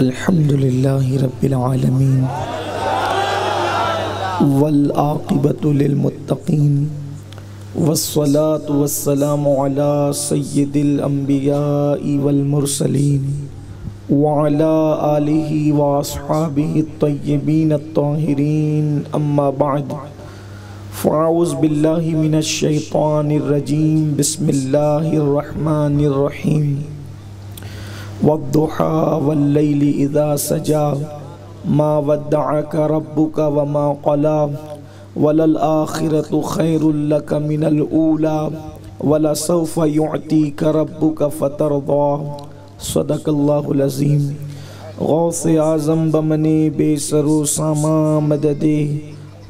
अल्हम्दुलिल्लाहि रब्बिल आलमीन वल आक़िबतु लिल मुत्तक़ीन वस्सलातु वस्सलामु अला सय्यिदिल अंबियाइ वल मुरसलीन व अला आलिहि व अस्हाबिहि अत-तय्यिबीन अत-ताहिरीन अम्मा बअद फ़अऊज़ु बिल्लाहि मिनश शैतानिर रजीम बिस्मिल्लाहिर रहमानिर रहीम वद्दुहा वल्लैलि इज़ा सजा मा वद्दअक रब्बुका वमा क़ला वलल आखिरतु खैरुल लक मिनल ऊला वलसौफ़ा युअतीका रब्बुका फ़तरदा सदक़ल्लाहुल अज़ीम। गौसे आज़म बमने बेसरो सामा मददे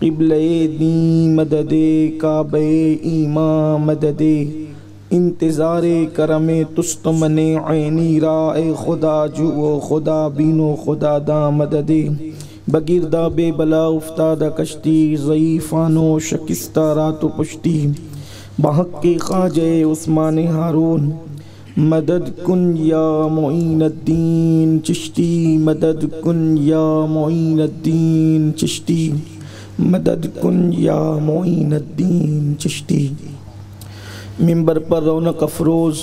क़िबले दीन मददे काबे ईमा मददे इंतज़ारे करमे तुस्तमने ऐनी राए खुदा जुओ खुदा बीनो खुदा दा मददे बगिरदा बेबला उफ्तादा कश्ती ज़ईफ़ानो शकिस्ता रातो पुश्ती बहक़्क़े ख्वाजे उस्मान हारून मदद कुन या मुईनुद्दीन चिश्ती मदद कुन या मुईनुद्दीन चिश्ती मदद कुन या मुईनुद्दीन चिश्ती। मिंबर पर रौनक अफरोज़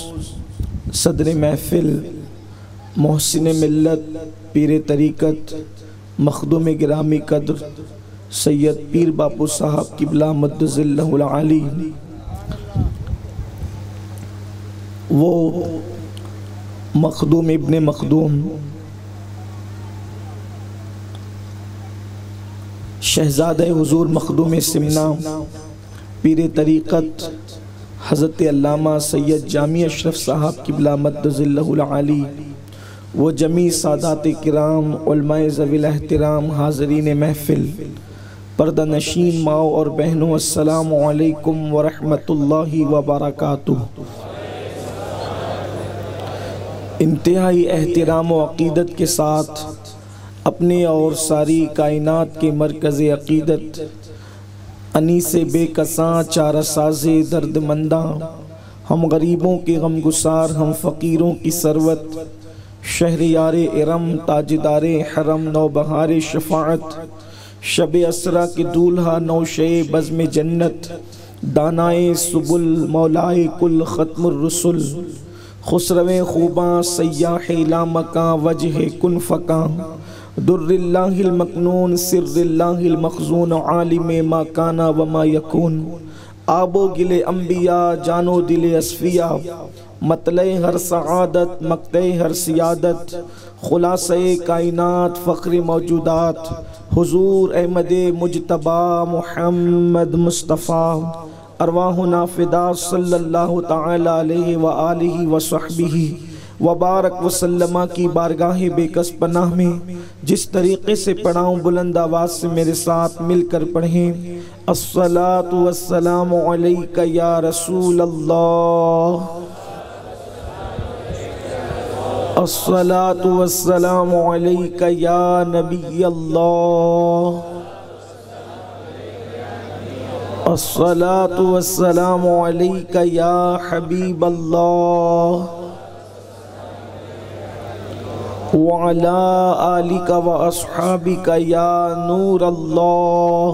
सदर महफिल मोहसिन मिल्लत पीर तरीक़त मखदूम गिरामी कद्र सैयद पीर बापू साहब क़िबला मद्दज़िल्लहुल आली वो मखदूम इब्ने मखदूम शहज़ादे हुज़ूर मखदूम सिमना पीर तरीक़त हज़रत अल्लामा सैयद जामी अशरफ साहब क़िबला मद्दज़िल्लहुल आली व जमी सादात किराम उलमाए ज़वील एहतराम हाज़रीन महफ़िल पर्दा नशीन माओ और बहनों अस्सलामु अलैकुम व रहमतुल्लाहि व बरकातुहू। इंतहाई एहतराम व अक़ीदत के साथ अपने और सारी कायनात के मरकज़ अक़ीदत अनीसे बेकसां चारा साजे दर्दमंदा हम गरीबों के गमगुसार हम फ़कीरों की सरवत शहरियारे इरम ताजदारे हरम नौबहारे शफाअत शबे असरा के दूल्हा नौशे बज़्म जन्नत दानाए सुबुल मौलाए कुल ख़त्मुर रसुल खुसरवे खूबा सयाहे ला मकां वजहे कुन फ़कां दुर्रिल्लाहिल मकनून सिर्रिल्लाहिल मखजून आलिम मा काना व मा यकून आबो गिले अंबिया जानो दिले असफिया मतले हर सआदत मकते हर सियादत खुलासे कायनात फ़ख्र मौजूदात हुजूर अहमद मुजतबा मुहम्मद मुस्तफ़ा अरवाहुना फ़िदा सल्लल्लाहु तआला अलैहि व आलिहि व सहबिही वबारक वसल्लमा की बारगाह बेकस पनाह में जिस तरीक़े से पढ़ाऊँ बुलंद आवाज़ से मेरे साथ मिलकर पढ़ें अस्सलातु वस्सलामु अलैका या रसूल अल्लाह अस्सलातु वस्सलामु अलैका या नबी अल्लाह अस्सलातु वस्सलामु अलैका या हबीब अल्लाह वाला आलिका व अस्हाबिका या नूर अल्लाह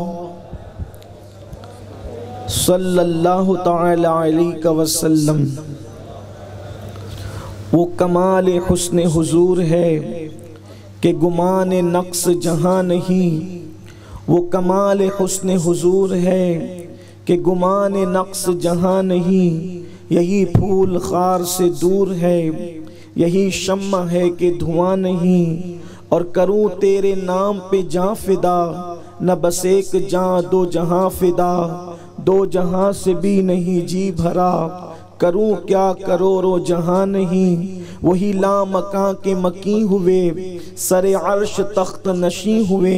सल्लल्लाहु तआला अलैहि वसल्लम। वो कमाल हुस्न हुजूर है कि गुमान नक्स जहाँ नहीं वो कमाल हुस्न हुजूर है कि गुमान नक्स जहाँ नहीं यही फूल खार से दूर है यही शम्मा है कि धुआं नहीं और करूँ तेरे नाम पे जाँ फिदा न बस एक जाँ दो जहाँ फिदा दो जहाँ से भी नहीं जी भरा करूँ क्या करोड़ों जहाँ नहीं वही लामकां के मकी हुए सरे अर्श तख्त नशी हुए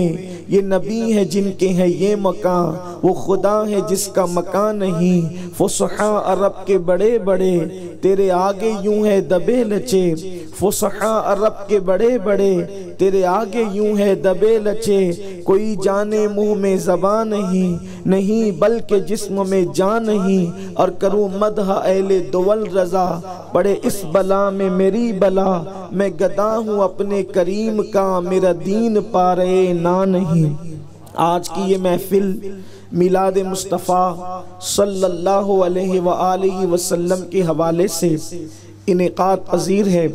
ये नबी है जिनके हैं ये मकां वो खुदा है जिसका मकां नहीं फुसहा अरब के बड़े बड़े तेरे आगे यूं है दबे लचे फुसहा अरब के बड़े बड़े तेरे आगे यूं है दबे लचे कोई जाने मुँह में ज़बान नहीं बल्कि जिस्म में जान नहीं। और करूँ मदह अहले दोवल रज़ा, पड़े इस बला में मेरी बला। मैं गदा हूँ अपने करीम का, मेरा दीन पा रहे ना नहीं। आज की ये महफिल मिलाद मुस्तफ़ा सल्लल्लाहु अलैहि वसल्लम के हवाले से इनेकाद पज़ीर है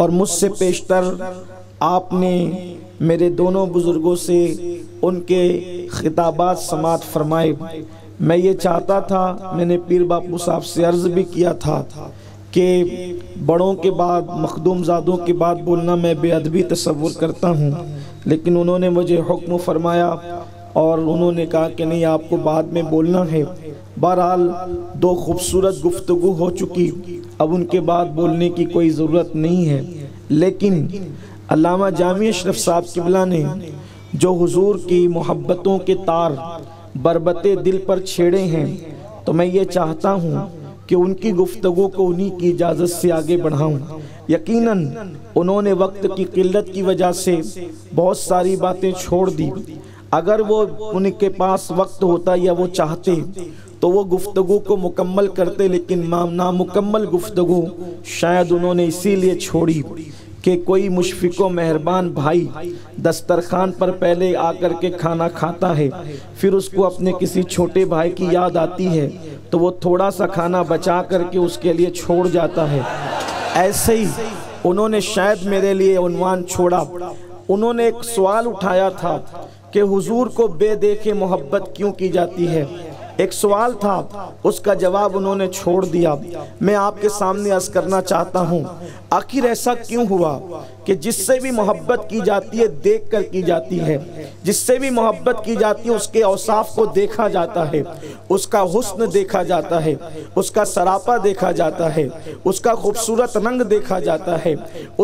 और मुझसे पेशतर आपने मेरे दोनों बुज़ुर्गों से उनके खिताबात समात फरमाए। मैं ये चाहता था, मैंने पीर बापू साहब से अर्ज़ भी किया था कि बड़ों के बाद, मखदूम ज़ादों के बाद बोलना मैं बेअदबी तसव्वुर करता हूँ, लेकिन उन्होंने मुझे हुक्म फरमाया और उन्होंने कहा कि नहीं, आपको बाद में बोलना है। बहरहाल दो खूबसूरत गुफ्तगू हो चुकी, अब उनके बाद बोलने की कोई ज़रूरत नहीं है। लेकिन अल्लामा जामी अशरफ साहब किबला ने जो हुजूर की मोहब्बतों के तार बरबते दिल पर छेड़े हैं, तो मैं ये चाहता हूँ कि उनकी गुफ्तगू को उन्हीं की इजाज़त से आगे बढ़ाऊँ। यकीनन उन्होंने वक्त की किल्लत की वजह से बहुत सारी बातें छोड़ दी। अगर वो उनके पास वक्त होता या वो चाहते तो वो गुफ्तगू को मुकम्मल करते, लेकिन नामुकम्मल गुफ्तगू शायद उन्होंने इसीलिए छोड़ी कि कोई मुशफ़िक़ो मेहरबान भाई दस्तरखान पर पहले आकर के खाना खाता है, फिर उसको अपने किसी छोटे भाई की याद आती है तो वो थोड़ा सा खाना बचा करके उसके लिए छोड़ जाता है। ऐसे ही उन्होंने शायद मेरे लिए उन्वान छोड़ा। उन्होंने एक सवाल उठाया था कि हुजूर को बेदेखे मोहब्बत क्यों की जाती है। एक सवाल था, उसका जवाब उन्होंने छोड़ दिया। मैं आपके सामने अर्ज़ करना चाहता हूँ, आखिर ऐसा क्यों हुआ कि जिससे भी मोहब्बत की जाती है देख कर की जाती है, जिससे भी मोहब्बत की जाती है उसके औसाफ को देखा जाता है, उसका हुस्न देखा जाता है, उसका सरापा देखा जाता है, उसका खूबसूरत रंग देखा जाता है,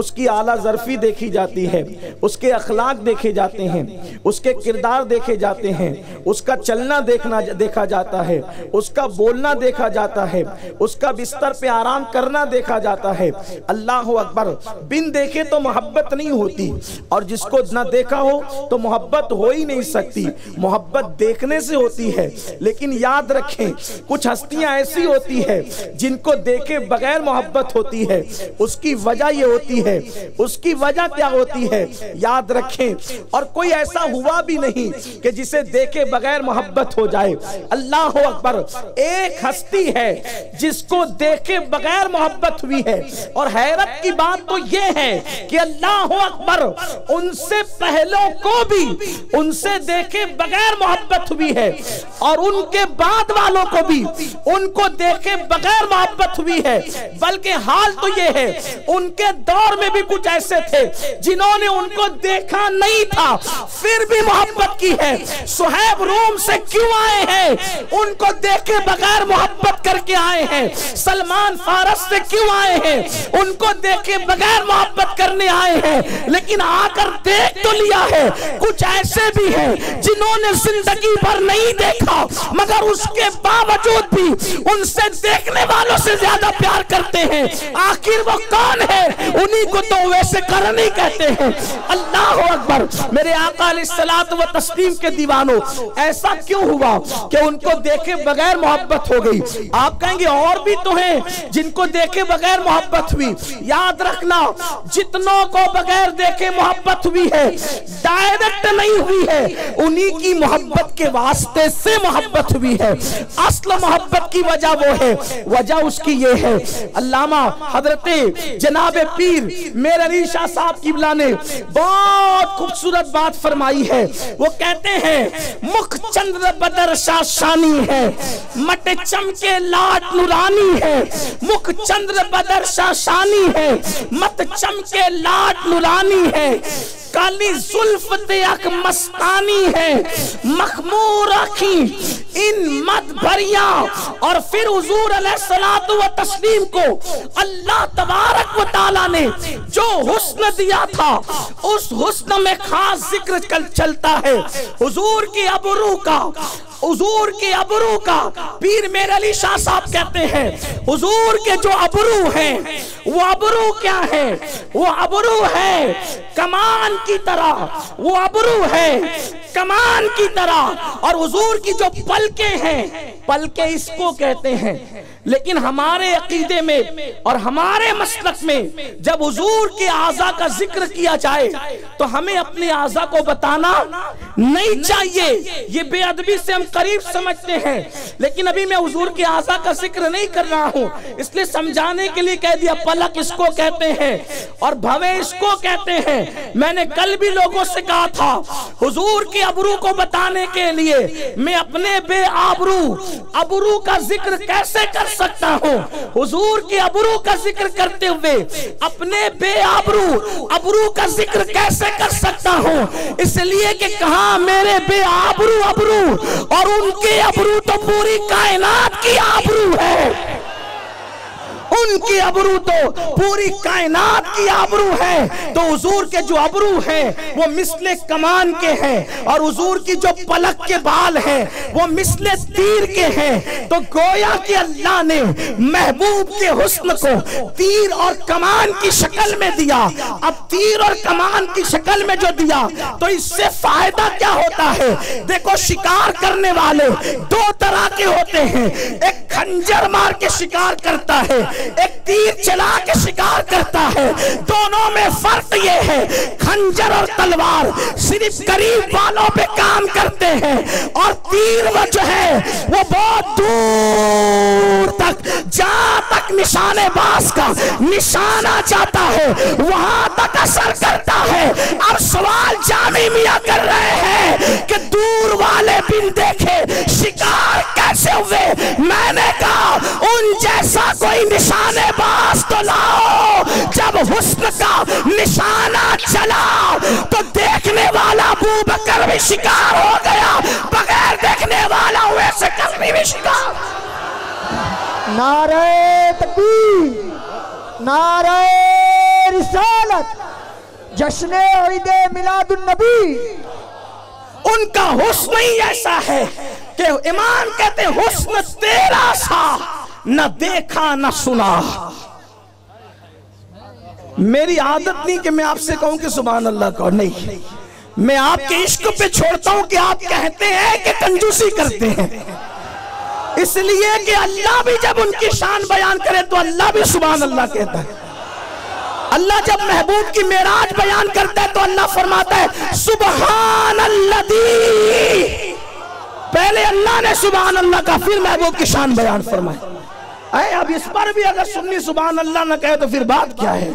उसकी आला ज़रफ़ी देखी जाती है, उसके अखलाक देखे जाते हैं, उसके किरदार देखे जाते हैं, उसका चलना देखा जाता है, उसका बोलना देखा जाता है, उसका बिस्तर पे आराम करना देखा जाता है। अल्लाहू अकबर, बिन देखे तो मोहब्बत नहीं होती और जिसको ना देखा हो तो मोहब्बत हो ही नहीं सकती। मोहब्बत देखने से होती है, लेकिन याद रखें कुछ हस्तियां ऐसी होती है जिनको देखे बगैर मोहब्बत होती है। उसकी वजह ये होती है, उसकी वजह क्या होती है याद रखें। और कोई ऐसा हुआ भी नहीं कि जिसे देखे बगैर मोहब्बत हो जाए। अल्लाह हू अकबर, एक हस्ती है जिसको देखे बगैर मोहब्बत हुई है। और हैरत की बात तो यह है कि अल्लाह अकबर, उनसे पहलों को भी उनसे देखे बगैर मोहब्बत हुई है और उनके बाद वालों को भी उनको देखे बगैर मोहब्बत हुई है। बल्कि हाल तो यह है उनके दौर में भी कुछ ऐसे थे जिन्होंने उनको देखा नहीं था फिर भी मोहब्बत की है। सुहैब रोम से क्यों आए हैं? उनको देखे बगैर मोहब्बत करके आए हैं। सलमान फारस से क्यों आए हैं? उनको देखे बगैर मोहब्बत करने आए हैं, लेकिन आकर देख तो लिया है। कुछ ऐसे भी हैं जिन्होंने जिंदगी भर नहीं देखा मगर उसके बावजूद भी उनसे देखने वालों से ज्यादा प्यार करते हैं। आखिर वो कौन है? उन्हीं को तो वैसे करनी कहते हैं। अल्लाह अकबर, मेरे आका अलैहिस्सलात व तस्लीम के दीवानों, ऐसा क्यों हुआ कि उनको देखे बगैर मोहब्बत हो गई? आप कहेंगे और भी तो हैं जिनको देखे बगैर मोहब्बत हुई। याद रखना, जितनों को बगैर देखे मोहब्बत हुई है डायरेक्ट नहीं हुई है, उन्हीं की मोहब्बत के वास्ते से मोहब्बत हुई है। असल मोहब्बत की वजह वो है, वजह उसकी ये है। अल्लामा हजरते जनाब पीर मेरे अली शाह साहब किबला ने बहुत खूबसूरत बात फरमाई है। वो कहते हैं, मुख चंद्र बदर शाह शानी है, मट चमके लाट नुरानी है। मुख चंद्र बदर शाह शानी है, मत चमके लाट नुरानी है। काली जुल्फ देख मस्तानी है, मखमूर आखी इन मत भरिया। और फिर हुजूर अलैहिस्सलातु व तस्लीम को अल्लाह तबारक व तआला ने जो हुस्न दिया था उस हुस्न में खास जिक्र चलता है। हुजूर की अबरू का हुजूर के अबरू का पीर मेरे अली शाह साहब कहते हैं, हुजूर के जो अबरू है वो अबरू क्या है? वो अबरू है कमान की तरह, वो अबरू है कमान की तरह। और हुजूर की जो पलके हैं, पलके इसको कहते हैं। लेकिन हमारे अकीदे में और हमारे मसलक में जब हुजूर के आजा का जिक्र किया जाए तो हमें अपने आजा को बताना नहीं चाहिए, ये बेअदबी से हम करीब समझते हैं। लेकिन अभी मैं हुजूर के आजा का जिक्र नहीं कर रहा हूँ, इसलिए समझाने के लिए कह दिया पलक इसको कहते हैं और भवे इसको कहते हैं। मैंने कल भी लोगों से कहा था हुजूर के अबरू को बताने के लिए मैं अपने बेआबरू अबरू का जिक्र कैसे कर सकता हूँ? हुजूर के अबरू का जिक्र करते हुए अपने बेआबरू अबरू का जिक्र कैसे कर सकता हूँ? इसलिए कि कहा मेरे बेआबरू अबरू और उनके अबरू तो पूरी कायनात की आबरू है, उनकी अबरू तो पूरी कायनात की अबरू है। तो हुजूर के जो अबरू है वो मिसले कमान के हैं और हुजूर की जो पलक के बाल है वो मिसले तीर के हैं। तो गोया कि अल्लाह ने महबूब के हुस्न को तीर और कमान की शक्ल में दिया। अब तीर और कमान की शक्ल में जो दिया तो इससे फायदा क्या होता है? देखो, शिकार करने वाले दो तरह के होते हैं, एक खंजर मार के शिकार करता है, एक तीर चला के शिकार करता है। दोनों में फर्क ये है, खंजर और तलवार सिर्फ करीब वालों पे काम करते हैं और तीर वो जो है वो बहुत दूर तक, जहां तक निशानेबाज का निशाना जाता है वहां तक असर करता है। अब सवाल जामी मियां कर रहे हैं कि दूर वाले बिन देखे शिकार कैसे हुए? मैंने कहा उन जैसा कोई निशानेबाज तो लाओ, जब हुस्न का निशाना चला तो देखने वाला अबू बकर भी शिकार हो गया, बगैर देखने वाला हुए से कसमी भी शिकार। नारे तकबीर, नारे रिसालत, जश्ने ईद मिलाद उन नबी। उनका हुस्न ही ऐसा है कि इमाम कहते हुस्न तेरा सा न देखा न सुना। मेरी आदत नहीं कि मैं आपसे कहूं कि सुभान अल्लाह कहो, नहीं, मैं आपके इश्क पे छोड़ता हूं कि आप कहते हैं कि कंजूसी करते हैं। इसलिए कि अल्लाह भी जब उनकी शान बयान करे तो अल्लाह भी सुभान अल्लाह कहता है। अल्लाह जब महबूब की मेराज बयान करता है तो अल्लाह फरमाता है सुभान अल्लाह। पहले अल्लाह ने सुभान अल्लाह का, फिर महबूब की शान बयान फरमाए। अब इस पर भी अगर सुन्नी सुभान अल्लाह ना कहे तो फिर बात क्या है?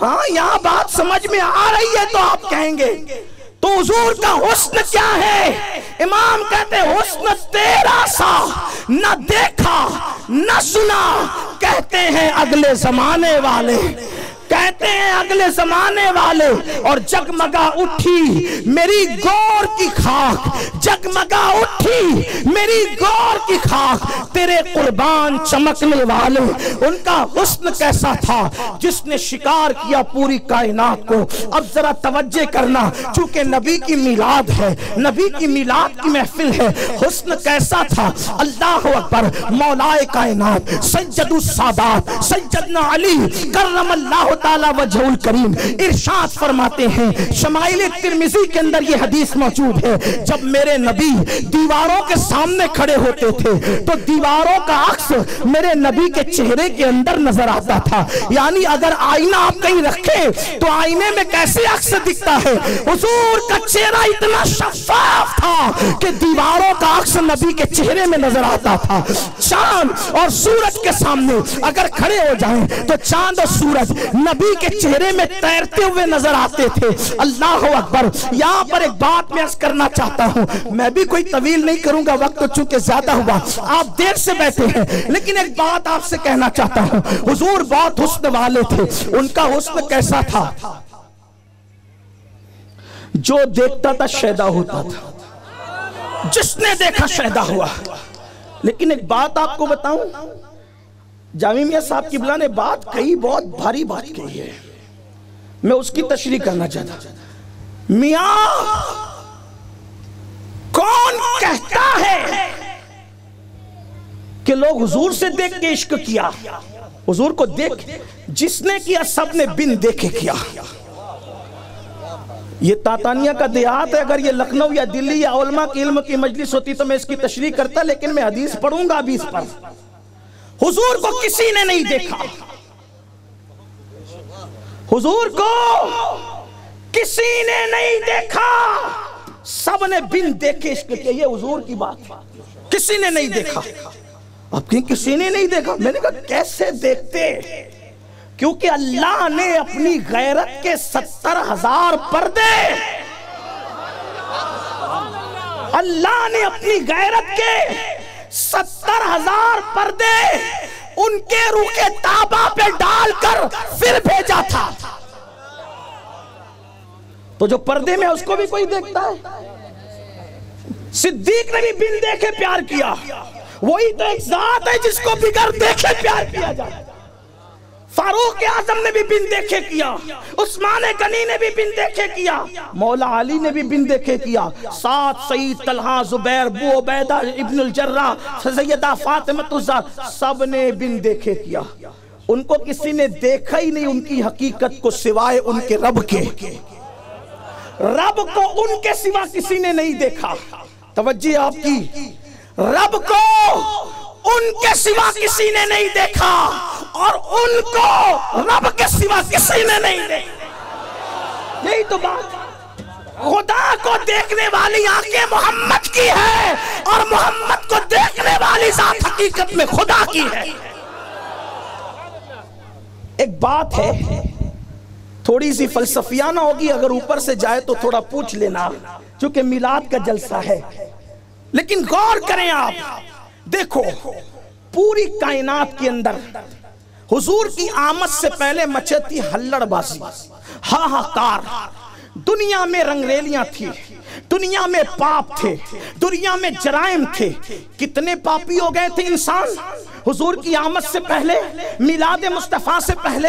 हाँ, यहाँ बात समझ में आ रही है तो आप कहेंगे। तो हुजूर का हुस्न क्या है? इमाम कहते हुस्न तेरा सा न देखा न सुना। कहते हैं अगले जमाने वाले, कहते हैं अगले जमाने वाले, और जगमगा उठी मेरी गौर की खाक, जगमगा उठी मेरी गौर की खाक, तेरे कुर्बान चमकने वाले। उनका हुस्न कैसा था जिसने शिकार किया पूरी कायनात को। अब जरा तवज्जो करना, चूंकि नबी की मिलाद है, नबी की मिलाद की महफिल है। हुस्न कैसा था? अल्लाह अकबर, मौलाए कायनात सैयदुस्सादात सैयदना अली करमल्लाहु ताला वजहुल करीम इरशाद फरमाते हैं, शमाइल तिरमिजी के अंदर ये हदीस मौजूद है, जब मेरे नबी दीवारों के सामने खड़े होते थे तो दीवारों का अक्स मेरे नबी के चेहरे के अंदर नजर आता था। यानी अगर आईना आप कहीं रखें तो आईने में कैसे अक्स दिखता है? हुजूर का चेहरा इतना शफाफ था कि दीवारों का अक्स नबी के चेहरे में नजर आता था। चांद और सूरज के सामने अगर खड़े हो जाएं तो चांद और सूरज नबी के चेहरे में तैरते हुए नजर आते थे। अल्लाह अकबर। यहाँ पर एक बात मैं अर्ज करना चाहता हूँ, मैं भी कोई तवील नहीं करूंगा, वक्त तो चूंकि ज्यादा हुआ, आप देर से बैठे हैं, लेकिन एक बात आपसे कहना चाहता हूँ। हुजूर बहुत हुस्न वाले थे। उनका हुस्न कैसा था? जो देखता था शैदा होता था, जिसने देखा शैदा हुआ। लेकिन एक बात आपको बताऊं, जामी मियां साहब किबला ने बात कही, बहुत भारी बात कही है, मैं उसकी तशरीह करना चाहता। मियां को कौन कहता है कि लोग हुजूर से देख के इश्क किया, हुजूर को देख जिसने किया सबने बिन देखे किया। ये तातानिया का देहात है, अगर ये लखनऊ या दिल्ली या उलमा की इल्म की मजलिस होती तो मैं इसकी तशरीह करता, लेकिन मैं हदीस पढ़ूंगा अभी इस पर। हुजूर को किसी ने नहीं देखा, हुजूर को किसी ने नहीं देखा, सबने बिन देखे इश्क किया। ये हुजूर की बात, किसी ने नहीं देखा। अब किसी ने नहीं देखा, मैंने कहा कैसे देखते, क्योंकि अल्लाह ने अपनी गैरत के 70,000 पर्दे, अल्लाह ने अपनी गैरत के 70,000 पर्दे उनके रूखे ताबा पे डालकर फिर भेजा था। तो जो पर्दे में उसको भी कोई देखता है? सिद्दीक ने भी बिन देखे प्यार किया, वही तो एक जात है जिसको बिगर देखे प्यार किया जाए। फारूक आजम ने भी बिन देखे किया, उस्मान गनी ने भी बिन देखे किया, मौला अली ने भी बिन देखे किया, साथ सईद तलहा जुबैर बू उबैदा इब्नुल जर्रा सैयदा फातिमा सब ने बिन देखे किया। उनको किसी ने देखा ही नहीं, उनकी हकीकत को सिवाय उनके रब के, रब को उनके सिवा किसी ने नहीं देखा। तवज्जे आपकी, रब को उनके सिवा किसी ने नहीं देखा और उनको रब के सिवा किसी ने नहीं देखा। यही तो बात, खुदा को देखने वाली आंखें मोहम्मद की है और मोहम्मद को देखने वाली जात हकीकत में खुदा की है। एक बात है, थोड़ी सी फलसफियाना होगी, अगर ऊपर से जाए तो थोड़ा पूछ लेना, क्योंकि मिलाद का जलसा है। लेकिन गौर करें आप, देखो पूरी कायनात के अंदर हुजूर की आमद से पहले मचे थी हल्लड़बाजी, हाहाकार, दुनिया में रंगरेलियां थी, दुनिया में पाप थे, दुनिया में जराइम थे। कितने पापी हो गए थे इंसान हुजूर की आमद से पहले, मिलाद मुस्तफ़ा से पहले,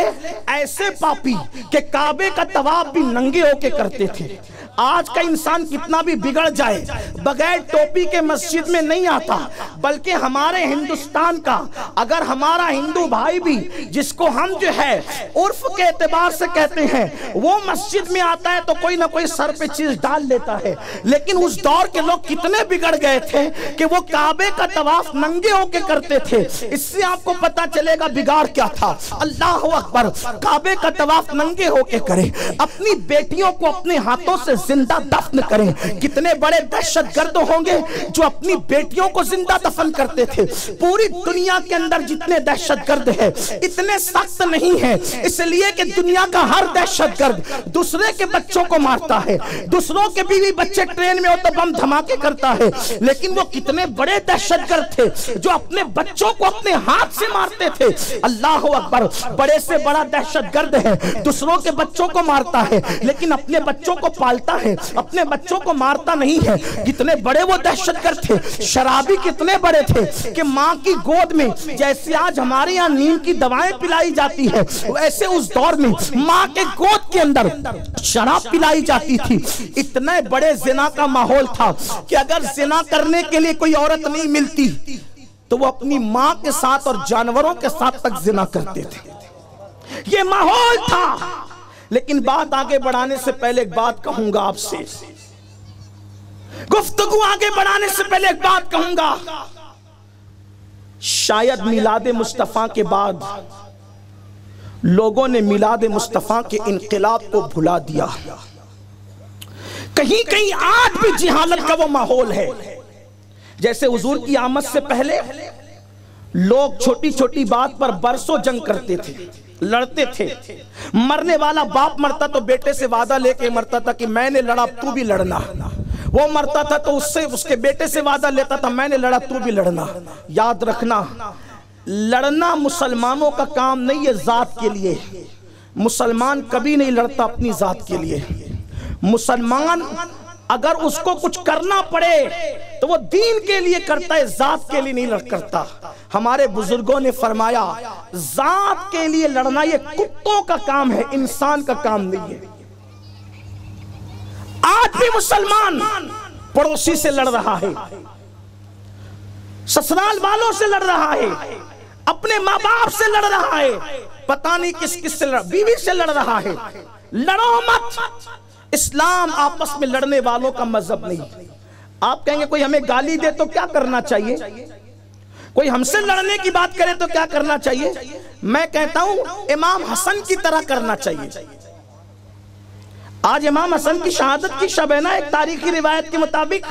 ऐसे पापी के काबे का तवाफ भी नंगे होके करते थे। आज का इंसान कितना भी बिगड़ जाए बगैर टोपी के मस्जिद में नहीं आता, बल्कि हमारे हिंदुस्तान का अगर हमारा हिंदू भाई भी, जिसको हम जो है उर्फ के एतबार से कहते हैं, वो मस्जिद में आता है तो कोई ना कोई सर पे चीज डाल लेता है। लेकिन उस दौर के लोग कितने बिगड़ गए थे कि वो काबे का तवाफ नंगे होके करते थे। इससे आपको पता चलेगा बिगाड़ क्या था। अल्लाह अकबर, काबे का तवाफ नंगे होके करें, अपनी बेटियों को अपने हाथों से जिंदा दफन करें। कितने बड़े दहशतगर्द होंगे जो अपनी बेटियों को जिंदा दफन करते थे। पूरी दुनिया के अंदर जितने दहशतगर्द हैं, इतने सख्त नहीं हैं, इसलिए कि दुनिया का हर दहशतगर्द दूसरे के बच्चों को मारता है, दूसरों के बीवी बच्चे ट्रेन में हो तो बम धमाके करता है। लेकिन वो कितने बड़े दहशतगर्द थे जो अपने बच्चों को अपने हाथ से मारते थे। अल्लाह अकबर, बड़े से बड़ा दहशतगर्द है, दूसरों के बच्चों को मारता है लेकिन अपने बच्चों को पालता है, अपने बच्चों को मारता नहीं है। कितने बड़े वो दहशतगर्द थे। शराबी कितने बड़े थे कि मां की गोद में, जैसे आज हमारे यहाँ नीम की दवाएं पिलाई जाती है, वैसे उस दौर में मां के गोद के अंदर शराब पिलाई जाती थी। इतने बड़े जिना का माहौल था कि अगर जिना करने के लिए कोई औरत नहीं मिलती तो वो अपनी मां के साथ और जानवरों के साथ तक जिना करते थे। ये माहौल था। लेकिन बात आगे बढ़ाने से पहले एक बात कहूंगा आपसे, गुफ्तगू आगे बढ़ाने से पहले एक बात कहूंगा। शायद मिलाद मुस्तफ़ा के बाद लोगों ने मिलाद मुस्तफ़ा के इनकलाब को भुला दिया। कहीं कहीं आज भी जिहालत का वो माहौल है। जैसे हुजूर की आमद से पहले लोग छोटी छोटी बात पर बरसों जंग करते थे, लड़ते थे। मरने वाला बाप मरता तो बेटे से वादा लेके मरता था कि मैंने लड़ा तू भी लड़ना। वो मरता था तो उससे उसके बेटे से वादा लेता था, मैंने लड़ा तू भी लड़ना। याद रखना, लड़ना मुसलमानों का काम नहीं है, जात के लिए। मुसलमान कभी नहीं लड़ता अपनी जात के लिए। मुसलमान अगर उसको कुछ करना पड़े तो वो दीन के लिए करता है, जात के लिए नहीं करता। हमारे बुजुर्गों ने फरमाया, जात के लिए लड़ना ये कुत्तों का काम है, इंसान का काम नहीं है। आज भी मुसलमान पड़ोसी से लड़ रहा है, ससुराल वालों से लड़ रहा है, अपने माँ बाप से लड़ रहा है, पता नहीं किस किस से लड़, बीवी से लड़ रहा है। लड़ो मत, इस्लाम आपस में लड़ने वालों का मजहब नहीं। आप कहेंगे कोई हमें गाली दे तो क्या करना चाहिए, कोई हमसे लड़ने की बात करे तो क्या करना चाहिए? मैं कहता हूं इमाम हसन की तरह करना चाहिए। आज इमाम हसन की शहादत की शब है ना, एक तारीखी रिवायत के मुताबिक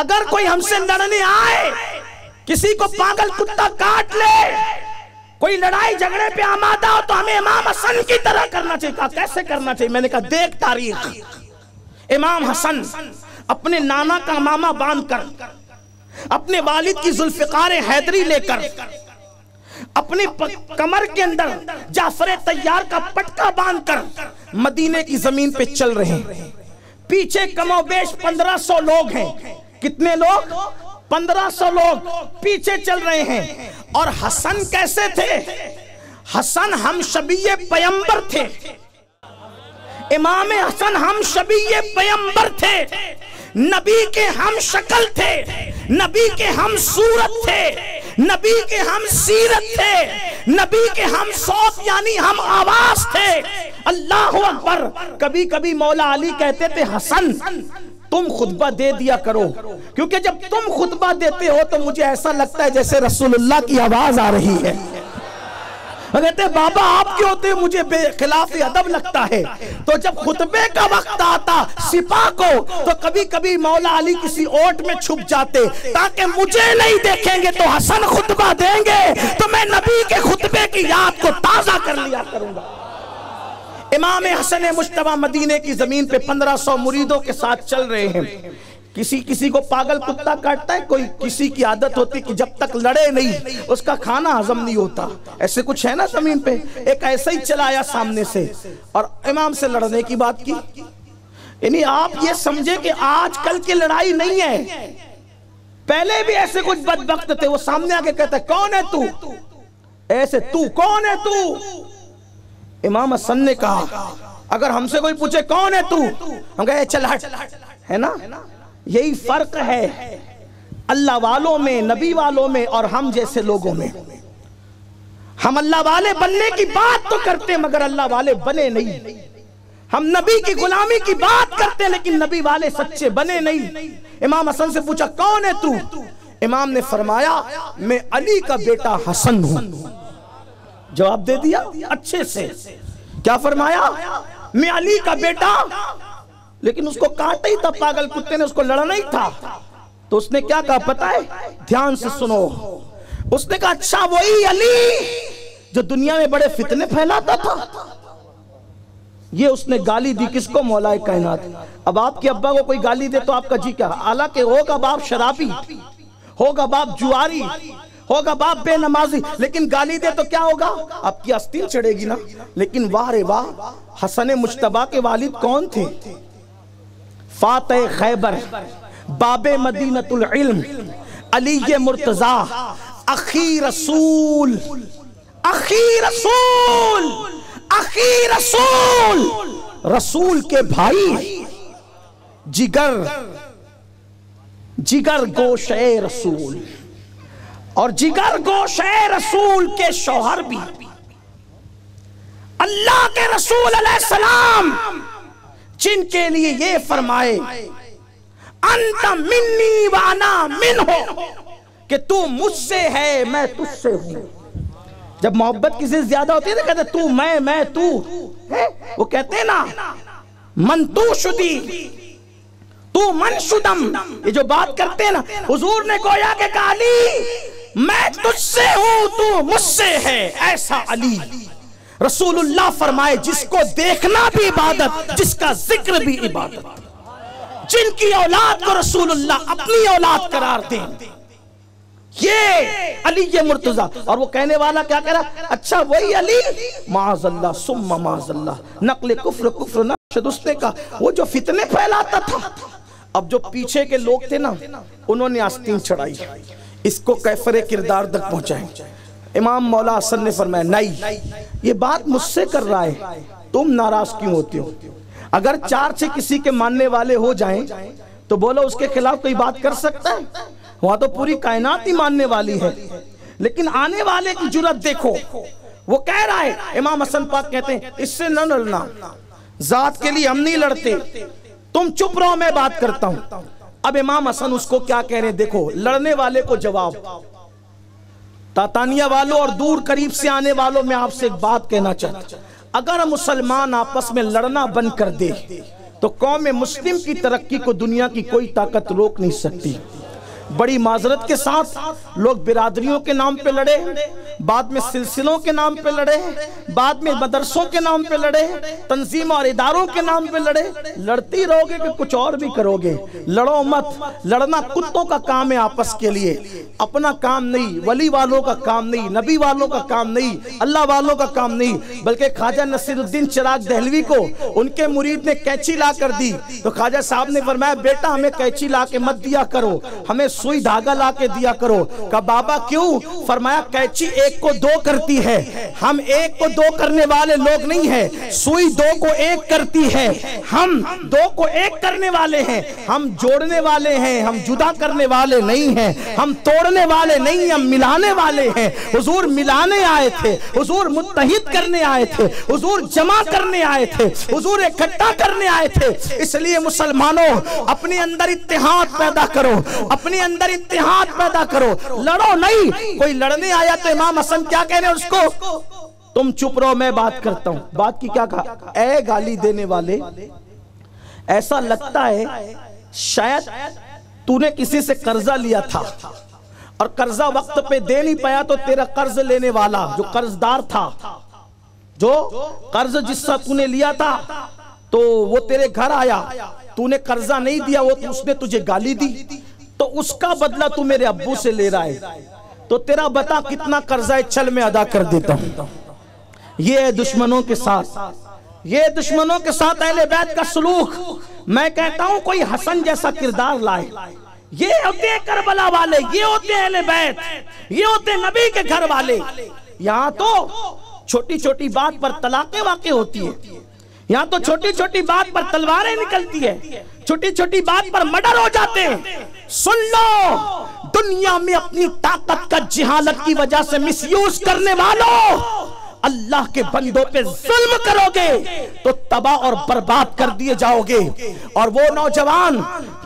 अगर कोई हमसे लड़ने आए, किसी को पागल कुत्ता काट ले, कोई लड़ाई झगड़े पे आमादा हो तो हमें इमाम हसन की तरह करना चाहिए। कहा कैसे करना चाहिए? मैंने कहा देख तारीख, इमाम हसन अपने नाना का मामा बांधकर, अपने वालिद की जुल्फिकार हैदरी लेकर, अपने कमर के अंदर जाफर तैयार का पटका बांधकर मदीने की जमीन पे चल रहे हैं। पीछे कमोबेश 1500 लोग हैं। कितने लोग? 1500 लोग पीछे चल रहे हैं। और हसन कैसे थे? हसन हम शबीये पैगंबर थे। इमाम हसन हम शबीये पैगंबर थे, नबी के हम शक्ल थे, नबी के हम सूरत थे, नबी के हम सीरत थे, नबी के हम सौत यानी हम आवाज थे। अल्लाह अकबर। कभी कभी मौला अली कहते थे हसन तुम खुतबा दे दिया करो, क्योंकि जब तुम खुतबा देते हो तो मुझे ऐसा लगता है जैसे रसूलुल्लाह की आवाज आ रही है। कहते बाबा आप क्यों होते, मुझे बेखिलाफ अदब लगता है। तो जब खुतबे का वक्त आता सिपा को, तो कभी कभी मौला अली किसी ओट में छुप जाते, ताकि मुझे नहीं देखेंगे तो हसन खुतबा देंगे तो मैं नबी के खुतबे की याद को ताजा कर लिया करूंगा। इमाम हसन मुश्तबा मदीने की जमीन पे 1500 मुरीदों के साथ चल रहे हैं। किसी किसी को पागल कुत्ता काटता है, कोई किसी की आदत होती कि जब तक लड़े नहीं उसका खाना हजम नहीं होता। ऐसे कुछ है ना जमीन पे। एक ऐसा ही चलाया सामने से और इमाम से लड़ने की बात की। यानी आप ये समझे कि आजकल की लड़ाई नहीं है। पहले भी ऐसे कुछ बदबख्त थे, वो सामने आके कहता कौन है तू, ऐसे तू कौन है तू। इमाम हसन ने कहा अगर हमसे कोई पूछे कौन है तू, हम कहे चल हट, है ना। यही फर्क है अल्लाह वालों में, नबी वालों में और हम जैसे लोगों में। हम अल्लाह वाले बनने की बात तो करते मगर अल्लाह वाले बने नहीं। हम नबी की गुलामी की बात करते लेकिन नबी वाले सच्चे बने नहीं। इमाम हसन से पूछा कौन है तू? इमाम ने फरमाया मैं अली का बेटा हसन हूं। जवाब दे दिया अच्छे से। क्या फरमाया? मैं अली का बेटा, लेकिन उसको काटा ही था, पागल कुत्ते ने उसको लड़ा नहीं था। तो उसने क्या कहा पता है? ध्यान से सुनो। उसने कहा अच्छा वही अली जो दुनिया में बड़े फितने फैलाता था। ये उसने गाली दी किसको? मौलाए कायनात। अब आपके अब्बा को कोई गाली दे तो आपका जी क्या? हालांकि होगा बाप शराबी, होगा बाप जुआरी, होगा बाप बेनमाजी, लेकिन गाली दे तो क्या होगा? आपकी आस्तीन चढ़ेगी ना। लेकिन वाह रे वाह, हसन मुश्तबा के वालिद कौन थे? फातह खैबर, बाबे मदीनतुल इल्म, अली मुर्तजा, अखी रसूल, रसूल के भाई, जिगर गोशे रसूल, और जिगर गोशे रसूल के शौहर भी। अल्लाह के रसूल अलैहिस्सलाम जिनके लिए ये फरमाए अंत मिन्नी वाना मिन हो, कि तू मुझसे है मैं तुझसे हूं। जब मोहब्बत किसी से ज्यादा होती है ना कहते तू मैं तू है। वो कहते ना मन तू शुदी तू मन शुदम, ये जो बात करते ना हुजूर ने गोया के कहा अली मैं तुझसे हूं तू मुझसे है, ऐसा अली। रसूलुल्लाह फरमाए जिसको देखना भी इबादत, जिसका जिक्र भी इबादत। जिनकी औलाद को रसूलुल्लाह अपनी औलाद करार दें, ये अली मुर्तजा। और वो कहने वाला क्या कह रहा? अच्छा वही अली, माज़ल्लाह सुम्मा माज़ल्लाह, नकल कुफ्र नाशदुस्ते का, वो जो फितने फैलाता था। अब जो पीछे के लोग थे ना उन्होंने आस्तीन चढ़ाई, इसको कैफरे किरदार तक पहुंचाए। इमाम मौला हसन ने फरमाया नहीं, ये बात मुझसे कर रहा है, तुम नाराज क्यों होते हो? अगर चार छह किसी के मानने वाले हो जाएं तो बोलो उसके खिलाफ कोई बात कर सकता है? वहां तो पूरी कायनात ही मानने वाली है। लेकिन आने वाले की जुरत देखो, वो कह रहा है इमाम हसन पाक कहते हैं इससे न लड़ना, जात के लिए हम नहीं लड़ते, तुम चुप रहो मैं बात करता हूं। अब इमाम हसन उसको क्या कह रहे हैं देखो, लड़ने वाले को जवाब। तातानिया वालों और दूर करीब से आने वालों में आपसे एक बात कहना चाहता हूं, अगर मुसलमान आपस में लड़ना बंद कर दे तो कौम मुस्लिम की तरक्की को दुनिया की कोई ताकत रोक नहीं सकती। बड़ी माजरत के साथ लोग बिरादरियों के नाम पे लड़े, बाद में सिलसिलों के नाम पे लड़े, बाद में मदरसों के नाम पे लड़े, तंजीम और इदारों के नाम पे लड़े। लड़ती रहोगे कि कुछ और भी करोगे? लड़ो मत, लड़ना कुत्तों का काम है आपस के लिए, अपना काम नहीं, वली वालों का काम नहीं, नबी वालों का काम नहीं, अल्लाह वालों का काम नहीं। बल्कि ख्वाजा नसीरुद्दीन चिराग दहलवी को उनके मुरीद ने कैंची ला कर दी तो ख्वाजा साहब ने फरमाया बेटा हमें कैंची ला के मत दिया करो, हमें सुई धागा ला के दिया करो। का बाबा क्यों? फरमाया कैची एक को दो करती है, हम एक को दो करने वाले लोग नहीं है, सुई दो को एक करती है, हम दो को एक करने वाले हैं, हम जोड़ने वाले हैं, हम जुदा करने वाले नहीं हैं, हम तोड़ने वाले नहीं, हम मिलाने वाले हैं। हुजूर मिलाने आए थे, हुजूर मुत्तहिद करने आए थे, हुजूर जमा करने आए थे, हुजूर इकट्ठा करने आए थे। इसलिए मुसलमानों अपने अंदर इत्तेहाद पैदा करो, अपने अंदर इत्तेहाद पैदा करो, लड़ो नहीं। कोई लड़ने आया तो इमाम हसन क्या कह रहे हैं उसको, तुम चुप रहो मैं बात करता हूं। बात की क्या कहा, ऐ गाली देने वाले ऐसा लगता है शायद तूने किसी से कर्जा लिया था और कर्जा वक्त पे दे नहीं पाया तो तेरा कर्ज लेने वाला जो कर्जदार था, जो कर्ज जिससे तूने लिया था तो वो तेरे घर आया, तूने कर्जा नहीं दिया, वो उसने तुझे गाली दी तो उसका बदला तू मेरे अब्बू से ले रहा है, तो तेरा बता कितना कर्जा है, चल मैं अदा कर देता हूं। ये है दुश्मनों के साथ, ये दुश्मनों के साथ अहले बैत का सलूक। मैं कहता हूं कोई हसन जैसा किरदार लाए, ये होते हैं करबला वाले, ये होते हैं अहले बैत, ये होते हैं नबी के घर वाले। यहाँ तो छोटी छोटी बात पर तलाकें वाकई होती है, यहाँ तो छोटी छोटी बात पर तलवारें निकलती है, छोटी छोटी बात पर मर्डर हो जाते हैं। सुन लो, दुनिया में अपनी ताकत का जहालत की वजह से मिसयूज करने वालों, अल्लाह के बंदों पे जुल्म करोगे तो तबाह और बर्बाद कर दिए जाओगे। और वो नौजवान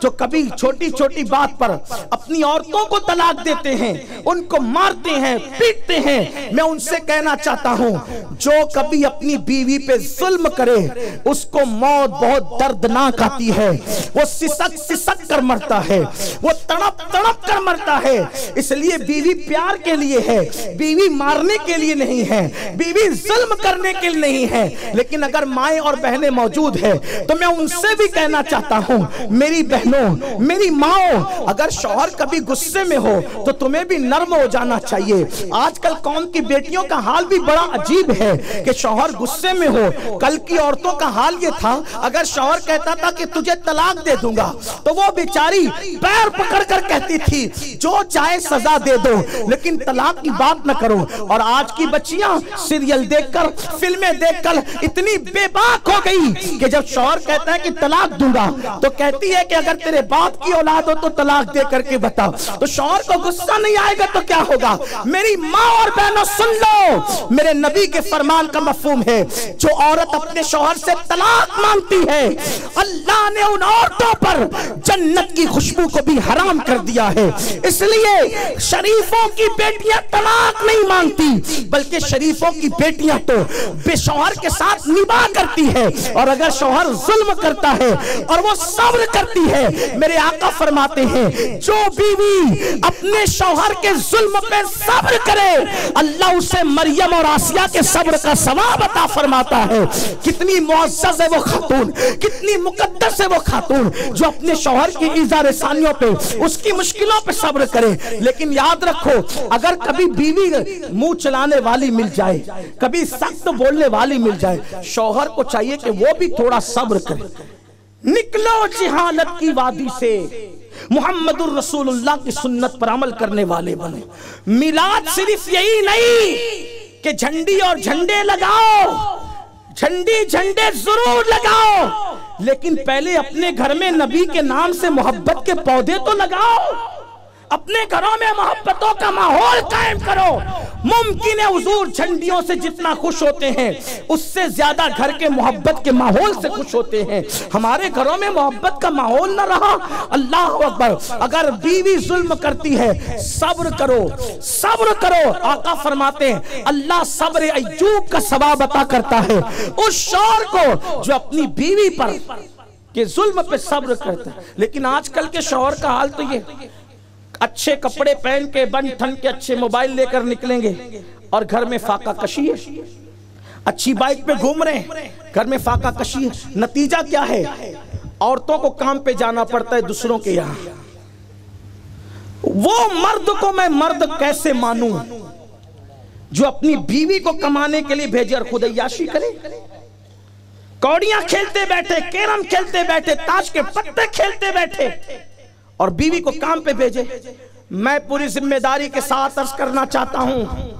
जो कभी छोटी छोटी बात पर अपनी औरतों को तलाक देते हैं, उनको मारते हैं, पीटते हैं, मैं उनसे कहना चाहता हूं जो कभी अपनी बीवी पे जुल्म करे उसको मौत बहुत दर्दनाक आती है, वो सिसक सिसक कर मरता है, वो तड़प तड़प कर मरता है। इसलिए बीवी प्यार के लिए है, बीवी मारने के लिए नहीं है, बीवी जुल्म करने के लिए नहीं है। लेकिन अगर माएं और बहनें मौजूद हैं तो मैं उनसे भी कहना चाहता हूं, मेरी बहनों, मेरी माओं, अगर शौहर कभी गुस्से में हो तो तुम्हें भी नर्म हो जाना चाहिए। आजकल कौम की बेटियों का हाल भी बड़ा अजीब है कि शौहर गुस्से में हो। कल की औरतों का हाल ये था, अगर शौहर कहता था कि तुझे तलाक दे दूंगा तो वो बेचारी पैर पकड़ कर कहती थी जो चाहे सजा दे दो लेकिन तलाक की बात न करो। और आज की बच्चियां सीरियल देखकर, फिल्में देखकर इतनी बेबाक हो गई कि जब शौहर कहता है कि तलाक दूंगा तो कहती है कि अगर तेरे बाप की औलाद हो तो तलाक दे करके बता। तो शौहर को गुस्सा नहीं आएगा तो क्या होगा? मेरी माँ और बहनों सुन लो, मेरे नबी के फरमान का मफहूम है, जो औरत अपने शौहर से तलाक मांगती है अल्लाह ने उन औरतों पर जन्नत की खुशबू को भी हराम कर दिया है। इसलिए शरीफों की बेटियां तलाक नहीं मांगती, बल्कि शरीफों की बेटियां तो बेशौहर के साथ निभा करती है। और अगर शौहर जुल्म करता है और वो सब्र करती है, मेरे आका फरमाते हैं जो बीवी अपने शौहर के जुल्म पे सब्र करे अल्लाह उसे मरियम और आसिया के सब्र का सवाब अता फरमाता है। कितनी मुअज़्ज़ज़ है वो खातून, कितनी मुकद्दस है वो खातून जो अपने शौहर की इज़ा-ए-सानियों पे, उसकी मुश्किलों पे सब्र करे। लेकिन याद रखो, अगर कभी बीवी मुंह चलाने वाली मिल जाए, कभी सख्त बोलने वाली मिल जाए, शौहर को चाहिए कि वो भी थोड़ा सब्र करे। निकलो जहालत की वादी से, मुहम्मदुर रसूलुल्लाह की सुन्नत पर अमल करने वाले बनो। मिलाद सिर्फ यही नहीं कि झंडी और झंडे लगाओ, झंडी झंडे जरूर लगाओ, लेकिन पहले अपने घर में नबी के नाम से मोहब्बत के पौधे तो लगाओ। अपने घरों में मोहब्बतों का माहौल कायम करो। मुमकिन है हुजूर झंडियों से जितना खुश होते हैं उससे ज्यादा घर के मोहब्बत के माहौल से खुश होते हैं। हमारे घरों में मोहब्बत का माहौल ना रहा, अल्लाह अकबर। अगर बीवी जुल्म करती है सब्र करो, सब्र करो। आका फरमाते हैं अल्लाह सब्र अय्यूब का सवाब अता करता है। उस शौहर को जो अपनी बीवी पर के जुल्म पे सब्र करता है। लेकिन आजकल के शौहर का हाल तो ये, अच्छे कपड़े पहन के बन ठन के अच्छे मोबाइल लेकर निकलेंगे और घर में फाका कशी है। अच्छी बाइक पे घूम रहे हैं, घर में फाका कशी है। नतीजा क्या है? औरतों को काम पे जाना पड़ता है दूसरों के यहाँ। वो मर्द को मैं मर्द कैसे मानूं जो अपनी बीवी को कमाने के लिए भेजे और खुद अय्याशी करे। कौड़ियां खेलते बैठे, कैरम खेलते बैठे, ताश के पत्ते खेलते बैठे और बीवी को काम पे भेजे। मैं पूरी जिम्मेदारी के साथ अर्ज करना चाहता हूं,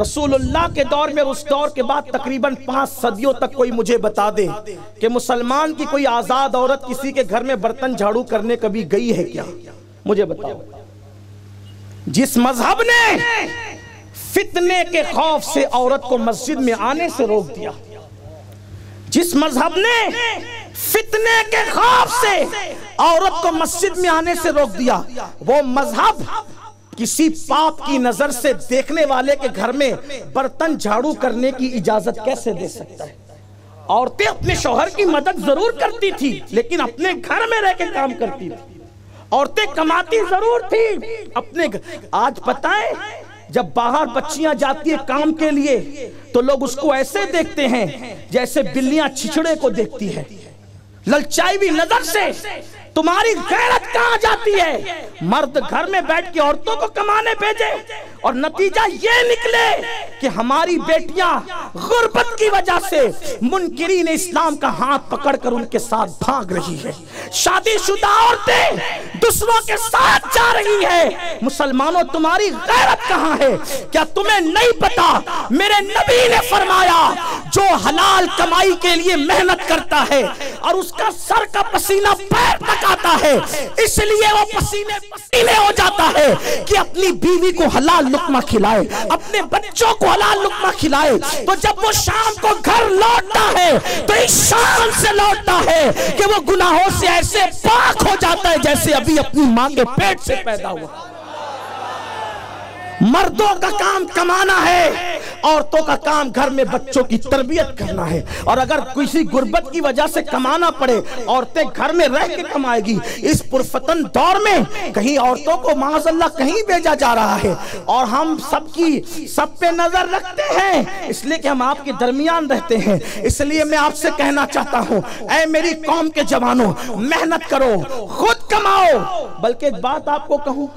रसूलुल्लाह के दौर में, उस दौर के बाद तकरीबन 5 सदियों तक कोई मुझे बता दे कि मुसलमान की कोई आजाद औरत किसी के घर में बर्तन झाड़ू करने कभी गई है क्या? मुझे बताओ। जिस मजहब ने फितने के खौफ से औरत को मस्जिद में आने से रोक दिया, जिस मजहब ने फितने के खौफ से औरत को मस्जिद में आने से रोक दिया, वो मजहब किसी पाप की नजर से देखने वाले के घर में बर्तन झाड़ू करने की इजाजत कैसे दे सकता है? औरतें अपने शौहर की मदद जरूर करती थी, लेकिन अपने घर में रह के काम करती थी। औरतें कमाती जरूर थी अपने। आज पता है जब बाहर बच्चियां जाती है काम के लिए तो लोग उसको ऐसे देखते हैं जैसे बिल्लियां छिछड़े को देखती है। ललचाई हुई नजर से तुम्हारी गैरत कहां जाती है? मर्द घर में बैठ के औरतों को कमाने भेजे और नतीजा ये निकले कि हमारी बेटियां गुर्बत की वजह से मुनकिरीन इस्लाम का हाथ पकड़कर उनके साथ भाग रही है। शादीशुदा औरतें दूसरों के साथ जा रही है। मुसलमानों, तुम्हारी गैरत कहां है? क्या तुम्हें नहीं पता मेरे नबी ने फरमाया जो हलाल कमाई के लिए मेहनत करता है और उसका सर का पसीना पैर तक आता है, इसलिए वो पसीने पसीने हो जाता है कि अपनी बीवी को हलाल लुकमा खिलाए, अपने बच्चों को हलाल लुकमा खिलाए। तो जब वो शाम को घर लौटता है तो इस शान से लौटता है कि वो गुनाहों से ऐसे पाक हो जाता है जैसे अभी अपनी मां के पेट से पैदा हुआ। मर्दों का काम कमाना है, औरतों का काम घर में बच्चों की तरबियत करना है। और अगर किसी गुर्बत की वजह से कमाना पड़े, औरतें घर में रह के कमाएगी। इस पुरफतन दौर में कहीं औरतों को माज़अल्लाह कहीं भेजा जा रहा है और हम सबकी सब पे नजर रखते हैं, इसलिए कि हम आपके दरमियान रहते हैं। इसलिए मैं आपसे कहना चाहता हूँ, ऐ मेरी कौम के जवानों, मेहनत करो, खुद कमाओ। बल्कि एक बात आपको कहूँ,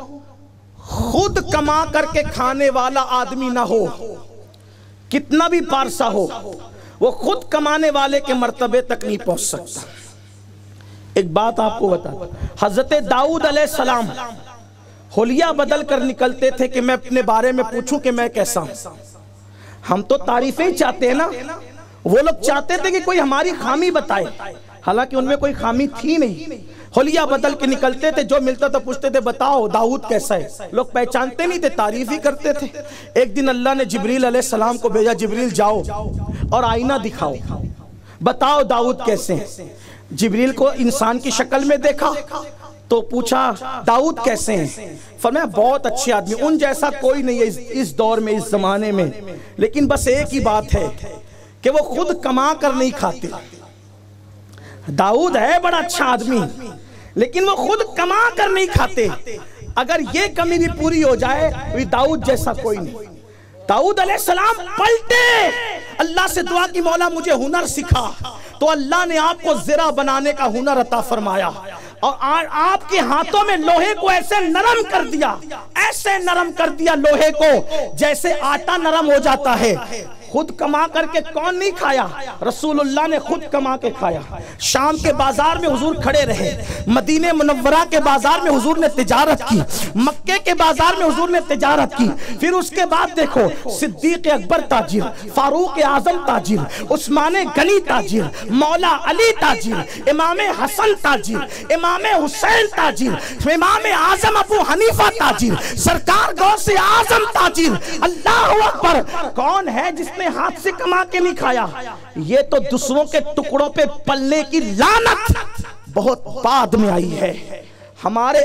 खुद कमा करके खाने वाला आदमी ना हो, कितना भी पारसा हो, वो खुद कमाने वाले के मर्तबे तक नहीं पहुंच सकता। एक बात आपको बता, हजरत दाऊद अलैहिस्सलाम होलिया बदल कर निकलते थे कि मैं अपने बारे में पूछूं कि मैं कैसा हूं। हम तो तारीफें ही चाहते हैं ना, वो लोग चाहते थे कि कोई हमारी खामी बताए, हालांकि उनमें कोई खामी थी नहीं। होलिया बदल के निकलते थे, जो मिलता था पूछते थे बताओ दाऊद कैसा है। लोग पहचानते नहीं थे, तारीफ ही करते थे। एक दिन अल्लाह ने जिब्रील अलैहिस्सलाम को भेजा, जिब्रील जाओ और आईना दिखाओ, बताओ दाऊद कैसे हैं। जिब्रील को इंसान की शक्ल में देखा तो पूछा दाऊद कैसे हैं? फरमाया बहुत अच्छे आदमी, उन जैसा कोई नहीं है इस दौर में, इस जमाने में। लेकिन बस एक ही बात है कि वो खुद कमा कर नहीं खाते। दाऊद है बड़ा अच्छा आदमी, लेकिन वो खुद कमा कर नहीं खाते। अगर ये कमी भी पूरी हो जाए तो दाऊद जैसा कोई नहीं। दाऊद अलैहिस्सलाम पलटे, अल्लाह से दुआ की मौला मुझे हुनर सिखा, तो अल्लाह ने आपको ज़रा बनाने का हुनर अता फरमाया और आपके हाथों में लोहे को ऐसे नरम कर दिया, ऐसे नरम कर दिया लोहे को जैसे आटा नरम हो जाता है। खुद कमा करके कौन नहीं खाया, रसूलुल्लाह ने खुद कमा के खाया। शाम के बाजार में हुजूर खड़े रहे, मदीने मुनव्वरा के बाजार में हुजूर ने तिजारत की, मक्के के बाजार में हुजूर ने तिजारत की। फिर उसके बाद देखो सिद्दीक अकबर ताजिर, फारूक आजम ताजिर, उस्मान गनी ताजिर, मौला अली ताजिर, इमाम हसन ताजिर, इमाम हुसैन ताजिर, इमाम आजम अबू हनीफा ताजिर, सरकार गौसे आजम ताजिर। अल्लाह हू अकबर, कौन है जिसने हाथ से कमा के नहीं खाया? ये तो दूसरों के टुकड़ों पे पलने की लानत बहुत बाद में आई है। हमारे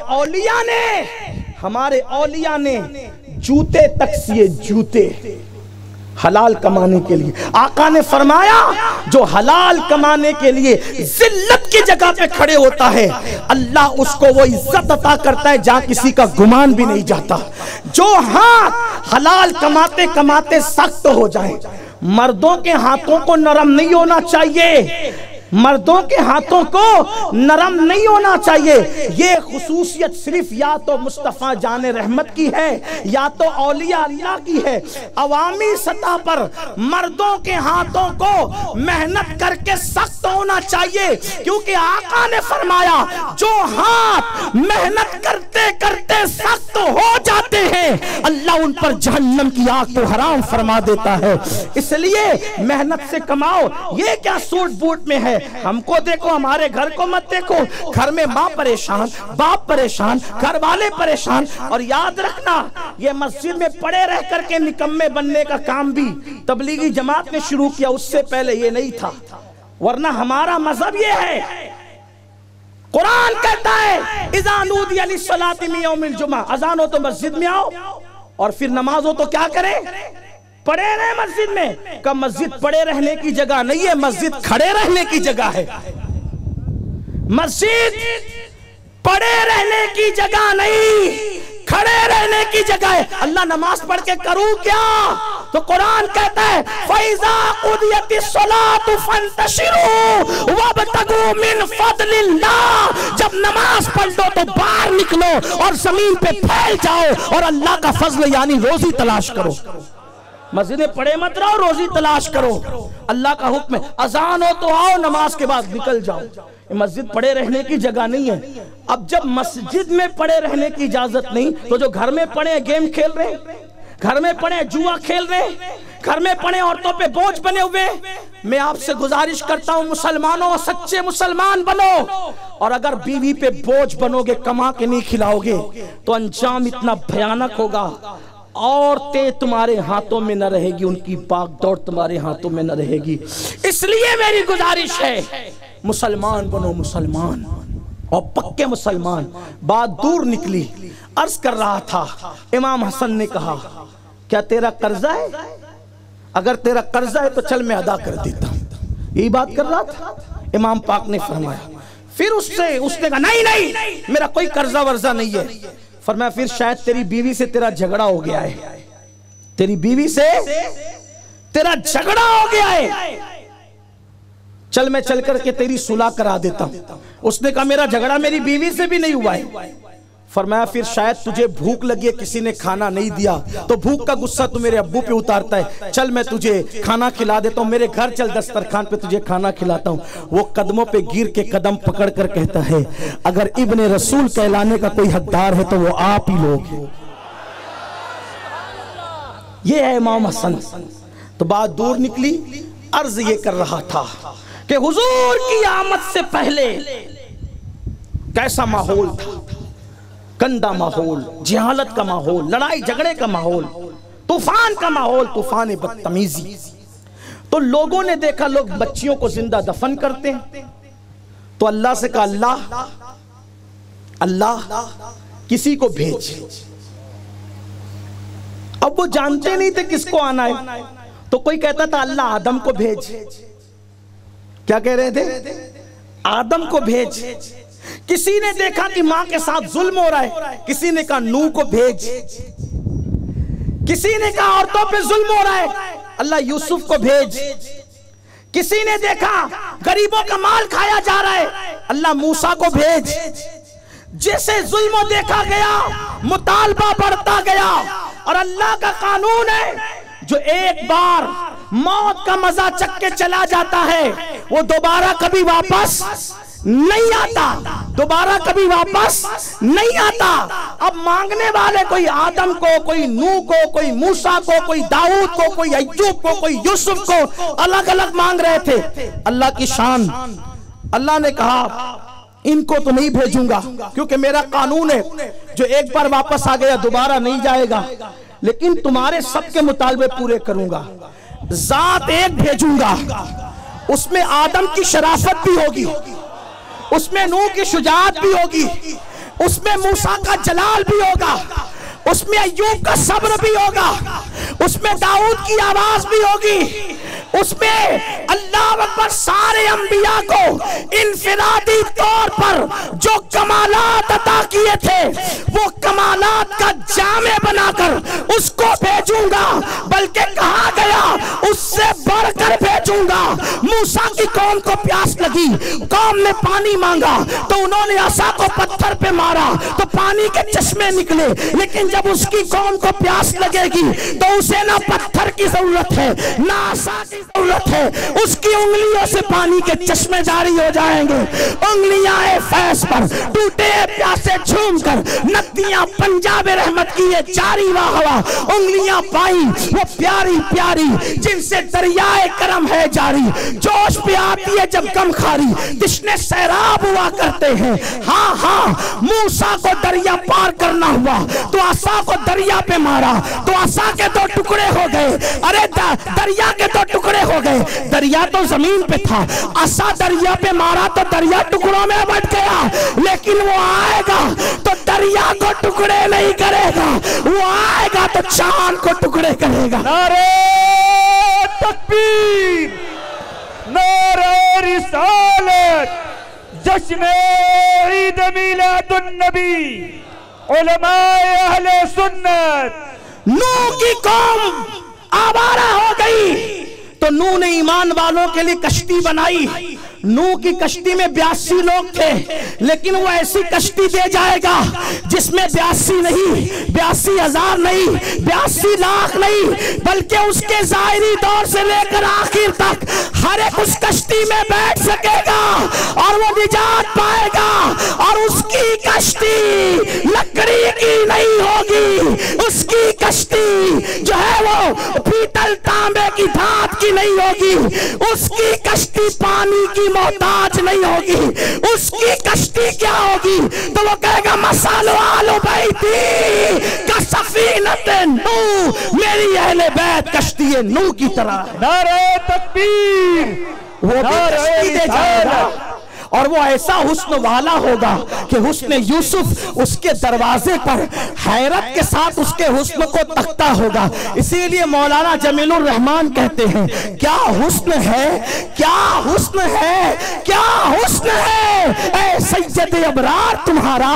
औलिया ने जूते तक सिए, जूते हलाल कमाने के लिए। आका ने फरमाया जो हलाल कमाने के लिए जिल्लत की जगह पे खड़े होता है अल्लाह उसको वो इज्जत अता करता है जहाँ किसी का गुमान भी नहीं जाता। जो हाथ हलाल कमाते कमाते सख्त हो जाए, मर्दों के हाथों को नरम नहीं होना चाहिए, मर्दों के हाथों को नरम नहीं होना चाहिए। ये खुसूसियत सिर्फ या तो मुस्तफ़ा जाने रहमत की है या तो औलिया अल्लाह की है। अवामी सतह पर मर्दों के हाथों को मेहनत करके सख्त होना चाहिए, क्योंकि आका ने फरमाया जो हाथ मेहनत करते करते सख्त हो जाते हैं अल्लाह उन पर जहन्नम की आग को हराम फरमा देता है। इसलिए मेहनत से कमाओ। ये क्या सूट बूट में है? हमको देखो, हमारे घर को मत देखो। घर में माँ परेशान, बाप परेशान, घर वाले परेशान। और याद रखना ये मस्जिद में पड़े रह करके निकम्मे बनने का काम भी तबलीगी जमात ने शुरू किया, उससे पहले ये नहीं था। वरना हमारा मजहब ये है, कुरान कहता है इजानूदी लिस्सलाति मिन यौमिल जुमा, अजान हो तो मस्जिद में आओ और फिर नमाज हो तो क्या करें? पड़े रहे मस्जिद में। कब? मस्जिद पड़े रहने की जगह नहीं है, मस्जिद खड़े रहने की जगह है। मस्जिद पड़े रहने की जगह नहीं, खड़े रहने की जगह है। अल्लाह नमाज पढ़ के करूं क्या? तो कुरान कहता है फैजा कुदियतिस्सलातु फंतशिरू वबतगू मिन फदलिल्लाह, जब नमाज पढ़ दो तो बाहर निकलो और जमीन पे फैल जाओ और अल्लाह का फजल यानी रोजी तलाश करो। मस्जिद में पड़े मत रहो, रोजी तलाश करो। अल्लाह का हुक्म है, अजान हो तो आओ, नमाज के बाद निकल जाओ। मस्जिद पड़े रहने की जगह नहीं है। अब जब मस्जिद में पड़े रहने की इजाजत नहीं, तो जो घर में पड़े गेम खेल रहे, घर में पड़े जुआ खेल रहे, घर में पड़े औरतों पे बोझ बने हुए, मैं आपसे गुजारिश करता हूँ मुसलमानों, सच्चे मुसलमान बनो। और अगर बीवी पे बोझ बनोगे, कमा के नहीं खिलाओगे, तो अंजाम इतना भयानक होगा। औरतें तुम्हारे हाथों में न रहेगी, उनकी भागदौड़ तुम्हारे हाथों में न रहेगी। इसलिए मेरी गुजारिश है मुसलमान बनो, मुसलमान और पक्के मुसलमान। बात दूर निकली, अर्ज कर रहा था। इमाम हसन ने कहा क्या तेरा कर्जा है? अगर तेरा कर्जा है तो चल मैं अदा कर देता हूँ। यही बात कर रहा था। इमाम पाक ने फरमाया, फिर उसने कहा नहीं नहीं, मेरा कोई कर्जा वर्जा नहीं है। फरमाया फिर शायद तेरी बीवी से तेरा झगड़ा हो गया है, तेरी बीवी से तेरा झगड़ा हो गया है, चल मैं चल करके तेरी सुलह करा देता हूं। उसने कहा मेरा झगड़ा मेरी बीवी से भी नहीं हुआ है। फरमाया फिर शायद तुझे भूख लगी है, किसी ने खाना नहीं दिया, तो भूख का गुस्सा तू मेरे अब्बू पे उतारता है, चल मैं तुझे खाना खिला देता हूँ, मेरे घर चल, दस्तरखान पे तुझे खाना खिलाता हूँ। वो कदमों पे गिर के कदम पकड़ कर कहता है अगर इब्ने रसूल कहलाने का कोई हकदार है तो वो आप ही लोग हैं। ये है इमाम हसन। तो बात दूर निकली, अर्ज ये कर रहा था कि हुजूर की आमद से पहले कैसा माहौल था? गंदा माहौल, जिहालत का माहौल, लड़ाई झगड़े का माहौल, तूफान का माहौल, तूफान बदतमीजी। तो लोगों ने देखा लोग बच्चियों को जिंदा दफन करते हैं, तो अल्लाह से कहा अल्लाह किसी को भेज। अब वो जानते नहीं थे किसको आना है, तो कोई कहता था अल्लाह आदम को भेज। क्या कह रहे थे? आदम को भेज। किसी ने देखा कि मां के साथ जुल्म हो रहा है, किसी ने कहा नूह को भेज, किसी ने कहा औरतों पे जुल्म हो रहा है, अल्लाह यूसुफ को भेज। किसी ने देखा गरीबों का माल खाया जा रहा है, अल्लाह मूसा को भेज। जैसे जुल्म देखा गया, मुतालबा बढ़ता गया। और अल्लाह का कानून है जो एक बार मौत का मजा चख के चला जाता है वो दोबारा कभी वापस नहीं आता, दोबारा कभी वापस नहीं आता। अब मांगने वाले कोई आदम को, कोई नूह को, कोई मूसा को, कोई दाऊद को, कोई अय्यूब को, कोई यूसुफ को अलग अलग मांग रहे थे। अल्लाह की शान, अल्लाह ने कहा इनको तो नहीं भेजूंगा क्योंकि मेरा कानून है जो एक बार वापस आ गया दोबारा नहीं जाएगा, लेकिन तुम्हारे सबके मुतालबे पूरे करूंगा। जात एक भेजूंगा, उसमें आदम की शराफत भी होगी, उसमें नूह की शुजाअत भी होगी, उसमें मूसा का जलाल भी होगा, उसमें अय्यूब का सब्र भी होगा, उसमें दाऊद की आवाज भी होगी, उसमें अल्लाह अकबर सारे अंबिया को इनफिरादी तौर पर जो कमालात अता किए थे वो कमालात का जामे बनाकर उसको भेजूंगा, बल्कि कहा गया उससे बढ़कर भेजूंगा। मूसा की कौम को प्यास लगी, कौम ने पानी मांगा तो उन्होंने आसा को पत्थर पे मारा तो पानी के चश्मे निकले, लेकिन जब उसकी कौम को प्यास लगेगी तो उसे ना पत्थर की जरूरत है ना आसा की जरूरत है, उसकी उंगलियों से पानी के चश्मे जारी हो जाएंगे। उंगलियां फैस पर टूटे प्यासे झूम कर, नदियां पंजाब रहमत की ये जारी वाहवा उंगलियां पाई वो प्यारी प्यारी जिनसे दरियाए करम है जारी। जोश पे आती है जब कम खारी, तश्ने सैराब हुआ करते हैं। हाँ हाँ, मूसा को दरिया पार करना हुआ तो आसा को दरिया पे मारा तो आसा के दो टुकड़े हो गए, अरे दरिया के दो टुकड़े हो गए। दरिया तो जमीन पे था, आसा दरिया पे मारा तो दरिया टुकड़ों में बट गया, लेकिन वो आएगा तो दरिया को टुकड़े नहीं करेगा, वो आएगा तो चांद को टुकड़े करेगा। नारे तकबीर, नारे रिसालत, जश्ने ईद मिलाद उन नबी, उलमाए अहले सुन्नत। नूह की कौम आवारा हो गई तो नूह ने ईमान वालों के लिए कश्ती बनाई। नूह की कश्ती में 82 लोग थे, लेकिन वो ऐसी कश्ती दे जाएगा जिसमें 82 नहीं, 82,000 नहीं, 82 लाख नहीं, बल्कि उसके जाहिरी दौर से लेकर आखिर तक हर एक उस कश्ती में बैठ सकेगा और वो निजात पाएगा। और उसकी कश्ती लकड़ी की नहीं होगी, उसकी कश्ती जो है वो पीतल तांबे की धात की नहीं होगी, उसकी कश्ती पानी की मोहताज नहीं होगी। उसकी कश्ती क्या होगी तो वो कहेगा मसालो आलो बैती का सफीनतन नू, मेरी अहले बैत कश्ती है नू की तरह। नारे तकबीर, वो कश्ती दे जाएगा और वो ऐसा हुस्न वाला होगा कि हुस्न यूसुफ उसके दरवाजे पर हैरत के साथ उसके हुस्न को तकता होगा। इसीलिए मौलाना जमीलुर रहमान कहते हैं क्या हुस्न है, क्या हुस्न है, क्या हुस्न है। ऐ सैयद अबरार तुम्हारा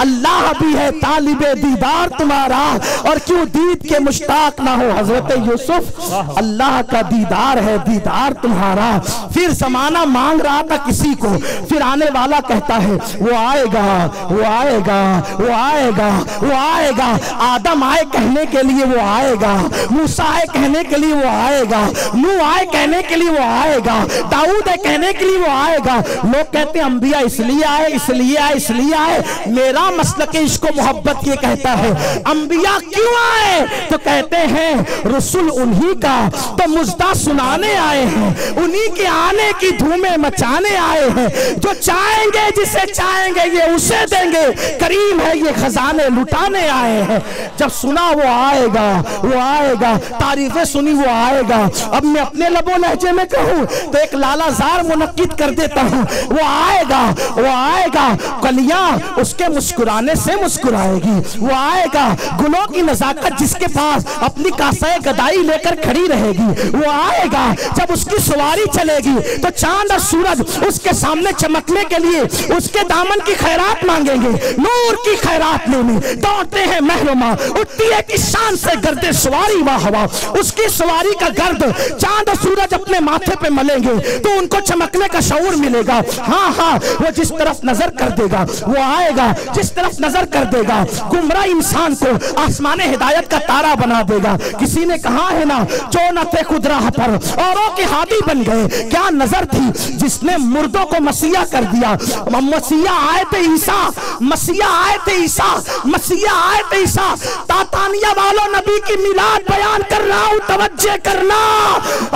अल्लाह भी है, तालिबे दीदार तुम्हारा, और क्यों दीद के मुश्ताक ना हो हजरत यूसुफ। अल्लाह का दीदार है दीदार तुम्हारा। फिर जमाना मांग रहा था किसी को, फिर आने वाला कहता है वो आएगा, वो आएगा, वो आएगा, वो आएगा। आदम आए कहने के लिए वो आएगा, मूसा आए कहने के लिए वो आएगा, नूह आए कहने के लिए वो आएगा, दाऊद आए कहने के लिए वो आएगा। लोग कहते हैं अंबिया इसलिए आए, इसलिए आए, इसलिए आए। मेरा मसलक इश्क मोहब्बत ये कहता है अंबिया क्यों आए तो कहते हैं रसूल उन्हीं का तो मुजदा सुनाने आए हैं, उन्हीं के आने की धूमें मचाने आए हैं। जो चाहेंगे जिसे चाहेंगे ये उसे देंगे, करीम है ये खजाने लुटाने आए हैं। जब सुना वो आएगा, वो आएगा, तारीफें सुनी वो आएगा। अब मैं अपने लबो लहजे में कहूँ तो एक लालाजार मुनक्किद कर देता हूँ, वो आएगा, वो आएगा, कलियां उसके मुस्कुराने से मुस्कुराएगी, वो आएगा, गुलों की नजाकत जिसके पास अपनी कासाए गदाई लेकर खड़ी रहेगी, वो आएगा। जब उसकी सवारी चलेगी तो चांद और सूरज उसके सामने चमकने के लिए उसके दामन की खैरात मांगेंगे। नूर की खैरात लेने दौड़ते हैं महरमा, उठती है कि शान से गर्दे सवारी वा हवा, उसकी सवारी का गर्द चांद और सूरज अपने माथे पे मलेंगे तो उनको चमकने का शऊर मिलेगा। हाँ हाँ, वो जिस तरफ नजर नजर कर देगा, वो आएगा जिस तरफ नजर कर देगा, गुमराह इंसान को आसमान हिदायत का तारा बना देगा। किसी ने कहा है ना, जो न थे खुद राह पर औरों के हादी बन गए, क्या नजर थी जिसने मुर्दों को मसीहा कर दिया। मसीहा आए थे ईसा, मसीहा आए थे ईसा, मसीहा आए थे ईसा। तातानिया वालों नबी की मिलाद बयान कर रहा हूं, तवज्जो करना।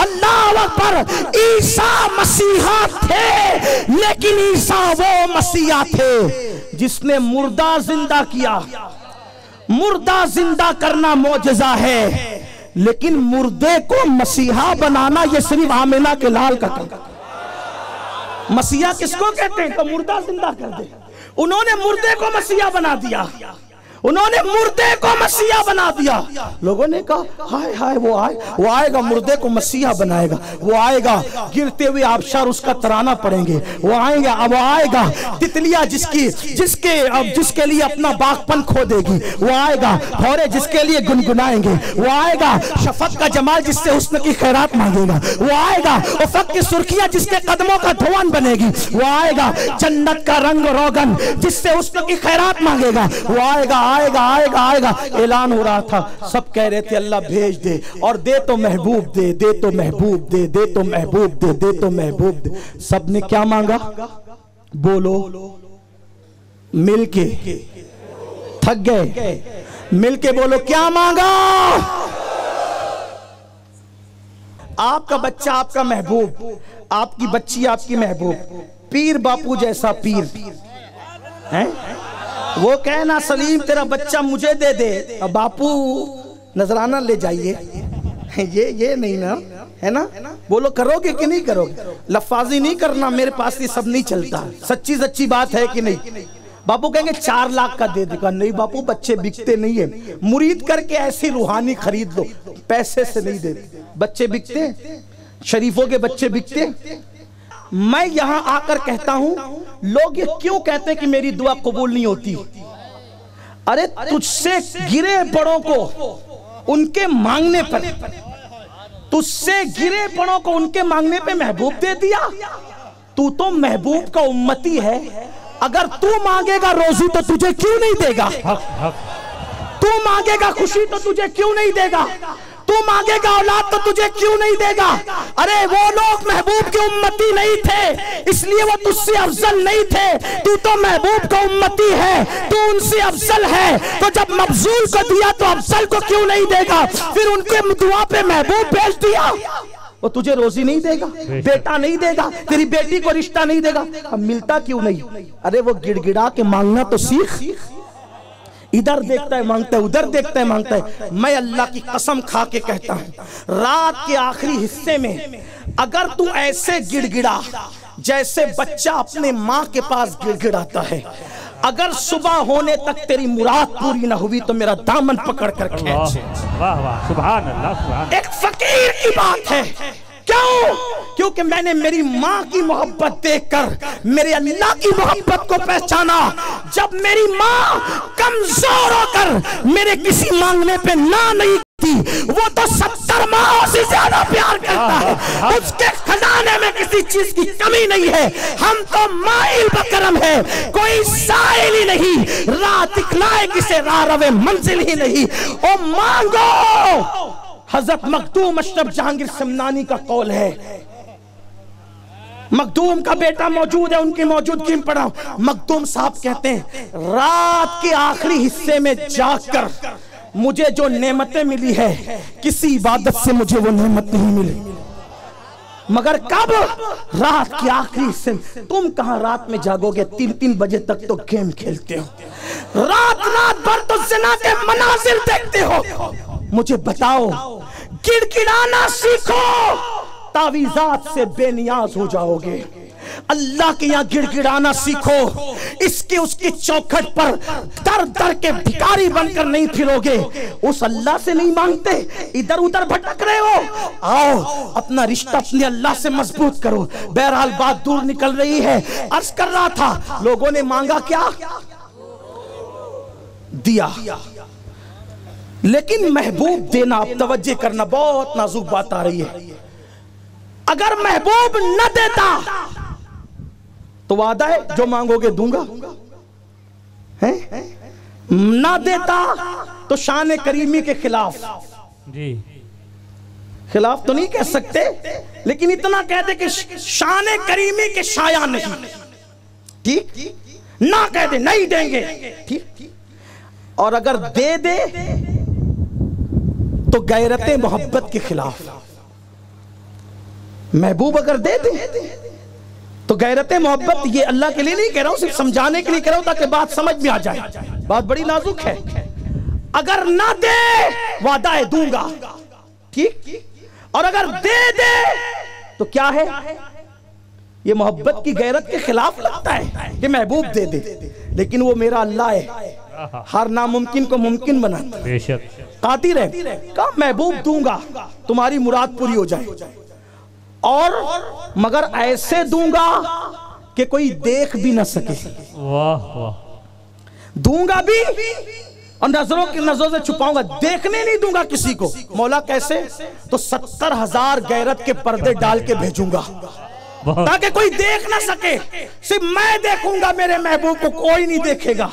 अल्लाह अकबर, ईसा मसीहा थे, लेकिन ईसा वो मसीहा थे जिसने मुर्दा जिंदा किया। मुर्दा जिंदा करना मौजज़ा है, लेकिन मुर्दे को मसीहा बनाना यह सिर्फ आमिना के लाल का काम। मसीहा किसको कहते हैं? तो मुर्दा जिंदा कर दे। उन्होंने मुर्दे को मसीहा बना दिया, उन्होंने मुर्दे को मसीहा बना दिया। लोगों ने कहा हाय हाय, वो आएगा मुर्दे को मसीहा बनाएगा, वो आएगा गिरते हुए आबशार उसका तराना पड़ेंगे, वो आएगा, अब आएगा तितलिया जिसके लिए अपना बागपन खो देगी, वो आएगा भौरे जिसके लिए गुनगुनाएंगे, वो आएगा शफक का जमाल जिससे हुस्न की खैरात मांगेगा, वो आएगा उफक की सुर्खियां जिसके कदमों का धुआं बनेगी, वो आएगा जन्नत का रंग रोगन जिससे हुस्न की खैरात मांगेगा, वो आएगा आएगा आएगा आएगा। ऐलान हो रहा था, सब कह रहे थे अल्लाह भेज दे, और दे तो महबूब दे, दे तो महबूब दे, दे तो महबूब दे, दे तो महबूब दे। सबने क्या मांगा? बोलो, मिलके थक गए, मिलके बोलो क्या मांगा? आपका बच्चा आपका महबूब, आपकी बच्ची आपकी महबूब, पीर बापू जैसा पीर है वो कहना सलीम तेरा बच्चा मुझे दे दे, अब बापू नजराना ले जाइए, ये नहीं ना, है ना? बोलो करोगे कि नहीं करोगे? लफाजी नहीं करना, मेरे पास ये सब नहीं चलता, सच्ची सच्ची बात है कि नहीं? बापू कहेंगे 4 लाख का दे देगा, नहीं बापू बच्चे बिकते नहीं है, मुरीद करके ऐसी रूहानी खरीद लो, पैसे से नहीं देते बच्चे बिकते, शरीफों के बच्चे बिकते। मैं यहां आकर कहता हूं, लोग ये क्यों कहते कि मेरी दुआ कबूल नहीं होती? अरे तुझसे गिरे बड़ों को उनके मांगने पर, तुझसे गिरे बड़ों को उनके मांगने पे महबूब दे दिया। तू तो महबूब का उम्मती है, अगर तू मांगेगा रोजी तो तुझे क्यों नहीं देगा? तू मांगेगा खुशी तो तुझे क्यों नहीं देगा? तू मांगेगा औलाद तो तुझे क्यों नहीं देगा? अरे वो लोग महबूब के उम्मती नहीं थे, इसलिए वो तुझसे अफजल नहीं थे। तू तो महबूब का उम्मती है, तू उनसे अफजल है, तो जब मबजूल को दिया तो अफजल को क्यों नहीं देगा? फिर उनके दुआ पे महबूब भेज दिया, वो तुझे रोजी नहीं देगा, बेटा नहीं देगा, तेरी बेटी को रिश्ता नहीं देगा, अब मिलता क्यों नहीं? अरे वो गिड़गिड़ा के मांगना तो सीख, इधर देखता है मांगता है, उधर देखता है मांगता है। मैं अल्लाह की कसम खा के कहता हूं, रात के आखिरी हिस्से में अगर तू ऐसे गिड़गिड़ा जैसे बच्चा अपने माँ के पास गिड़गिड़ाता है, अगर सुबह होने तक तेरी मुराद पूरी ना हुई तो मेरा दामन पकड़ कर खींच। वाह वाह, सुभान अल्लाह, एक फकीर की बात है। क्यों? क्योंकि मैंने मेरी माँ की मोहब्बत देखकर मेरे अल्लाह की मोहब्बत को पहचाना। जब मेरी माँ कमजोर होकर मेरे किसी मांगने पे ना नहीं करती, वो तो 70 माँओं से ज्यादा प्यार करता है, उसके खजाने में किसी चीज की कमी नहीं है। हम तो माइल बकरम है, कोई साइल ही नहीं, राह दिखलाए किसे राह रवे मंजिल ही नहीं। ओ मांगो, हजरत मखदूम अशरफ जहांगीर समनानी का कौल है। मखदूम का बेटा मौजूद है, उनकी मौजूदगी में पढ़ा। मखदूम साहब कहते हैं, रात के आखिरी हिस्से में जाकर मुझे जो नेमतें मिली है, किसी इबादत से मुझे वो नेमत नहीं मिली, मगर कब? रात के आखिरी हिस्से में। तुम कहां रात में जागोगे? 3-3 बजे तक तो गेम खेलते हो, रात भर तो ज़िना के मनाजिर देखते हो। मुझे बताओ, गिड़गिड़ाना सीखो, तावीज़ात से बेनियाज हो जाओगे। अल्लाह के यहाँ गिड़गिड़ाना सीखो, इसके उसकी चौखट पर दर दर के भिखारी बनकर नहीं फिरोगे। उस अल्लाह से नहीं मांगते, इधर उधर भटक रहे हो, आओ अपना रिश्ता अपने अल्लाह से मजबूत करो। बहरहाल बात दूर निकल रही है, अर्ज कर रहा था, लोगों ने मांगा क्या? दिया, लेकिन महबूब देना। आप तवज्जो करना, बहुत नाजुक बात आ रही है। अगर महबूब न देता तो वादा है जो मांगोगे दूंगा, है ना देता तो शान करीमी के खिलाफ जी खिलाफ तो नहीं कह सकते, लेकिन इतना कह दे कि शान करीमी के शाया नहीं, ठीक ना कह दे नहीं देंगे, ठीक। और अगर दे दे तो गैरते मोहब्बत के खिलाफ, महबूब अगर दे दे तो गैरते मोहब्बत, ये अल्लाह के लिए नहीं कह रहा हूं, सिर्फ समझाने के लिए कह रहा हूं ताकि बात समझ में आ जाए, बात बड़ी नाजुक है। अगर ना दे वादा है दूंगा, ठीक, और अगर दे दे तो क्या है, ये मोहब्बत की गैरत के खिलाफ लगता है कि महबूब दे दे, लेकिन वो मेरा अल्लाह है, हर नामुमकिन को मुमकिन बनाता है, कादिर है। कहा महबूब दूंगा तुम्हारी मुराद पूरी हो जाए, और मगर ऐसे दूंगा कि कोई देख भी ना सके, दूंगा भी और नजरों से छुपाऊंगा, देखने नहीं दूंगा किसी को। मौला कैसे? तो 70,000 गैरत के पर्दे डाल के भेजूंगा ताकि कोई देख ना सके, सिर्फ मैं देखूंगा, मेरे महबूब को कोई नहीं देखेगा।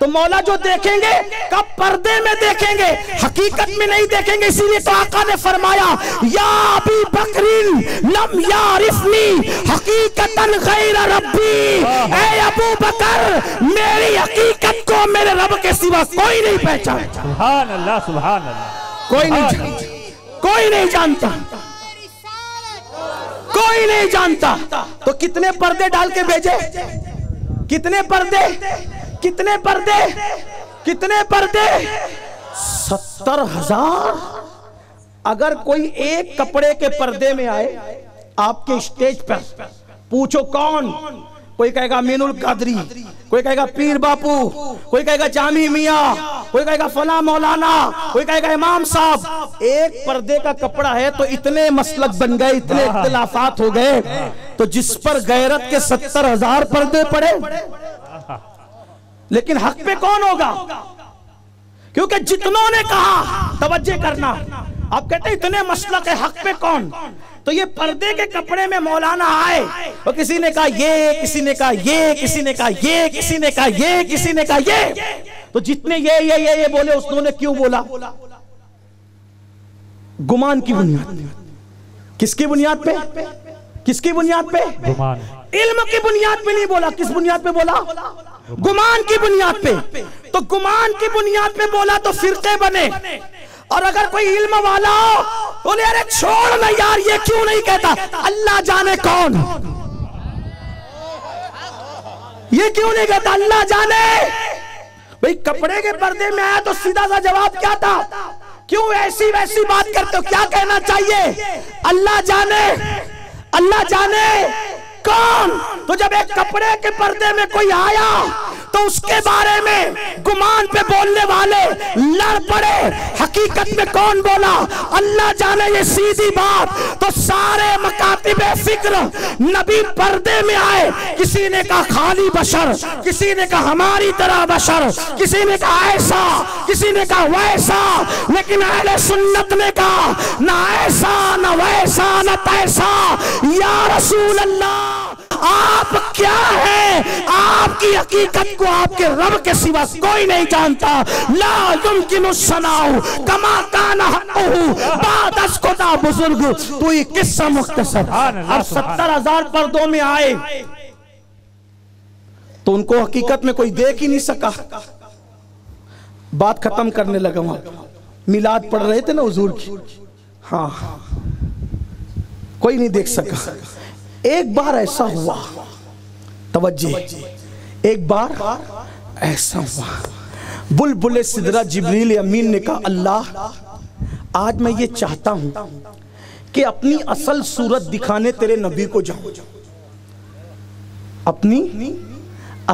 तो मौला जो देखेंगे कब पर्दे में देखेंगे, हकीकत में नहीं देखेंगे। इसीलिए तो आका ने फरमाया या अबी बकरिन लम यारिफनी हकीकतन गैर रब्बी, ए अबू बकर मेरी हकीकत को मेरे रब के सिवा कोई नहीं पहचान। सुभान अल्लाह, सुभान अल्लाह। कोई नहीं जानता, कोई नहीं जानता। तो कितने पर्दे डाल के भेजे, कितने पर्दे 70,000। अगर कोई एक कपड़े के पर्दे में आए आपके स्टेज पर, पूछो कौन, कोई कहेगा मीनुल कादरी, कोई कहेगा पीर बापू, कोई कहेगा जामी मियां, कोई कहेगा फला मौलाना, कोई कहेगा इमाम साहब। एक पर्दे का कपड़ा है तो इतने मसलक बन गए, इतने इख्तिलाफात हो गए। तो जिस पर गैरत के 70,000 पर्दे पड़े, लेकिन हक पे कौन होगा? क्योंकि जितनों ने कहा, तवज्जो करना, आप कहते हैं इतने मसलक है, हक पे कौन? तो ये पर्दे के कपड़े में मौलाना आए और किसी ने कहा ये, किसी ने कहा ये, किसी ने कहा ये, किसी ने कहा ये, किसी ने कहा ये। तो जितने ये बोले, उसने क्यों बोला? गुमान की बुनियाद। किसकी बुनियाद पे? किसकी बुनियाद पे? इल्म की बुनियाद पे नहीं बोला। किस बुनियाद पे बोला? गुमान की बुनियाद पे। तो गुमान की बुनियाद पे बोला तो फिरके बने। और अगर कोई इल्म वाला हो बोले अरे छोड़ ना यार, ये क्यों नहीं कहता, अल्लाह जाने कौन, ये क्यों नहीं कहता, अल्लाह जाने। भाई कपड़े के पर्दे में आया तो सीधा सा जवाब क्या था? क्यों ऐसी वैसी बात करते हो? क्या कहना चाहिए? अल्लाह जाने, अल्लाह जाने कौन। तो जब एक कपड़े के पर्दे में कोई आया तो उसके बारे में गुमान पे बोलने वाले लड़ पड़े, हकीकत में कौन बोला, अल्लाह जाने। ये सीधी बात। तो सारे मकातिबे फिक्र नबी पर्दे में आए, किसी ने कहा खाली बशर, किसी ने कहा हमारी तरह बशर, किसी ने कहा ऐसा, किसी ने कहा वैसा, लेकिन अहले सुन्नत ने कहा ना ऐसा ना वैसा ना तैसा। या रसूल अल्लाह, आप क्या है? आपकी हकीकत को आपके रब के सिवा कोई नहीं जानता। ला तुमकिनु सनाउ कमा काना हक़्क़ुहु बाद अस खुदा बुजुर्ग। तो ये किस्सा मुख्तसर। अब 70,000 पर्दों में आए तो उनको हकीकत में कोई देख ही नहीं सका। बात खत्म करने लगा। वहां मिलाद पढ़ रहे थे ना हुजूर की, हाँ, कोई नहीं देख सका। एक बार ऐसा हुआ, तवज्जे, एक बार ऐसा हुआ, बुलबुल सिदरा जिब्रील अमीन ने कहा अल्लाह आज मैं ये चाहता हूं कि अपनी असल सूरत दिखाने तेरे नबी को जाऊं। अपनी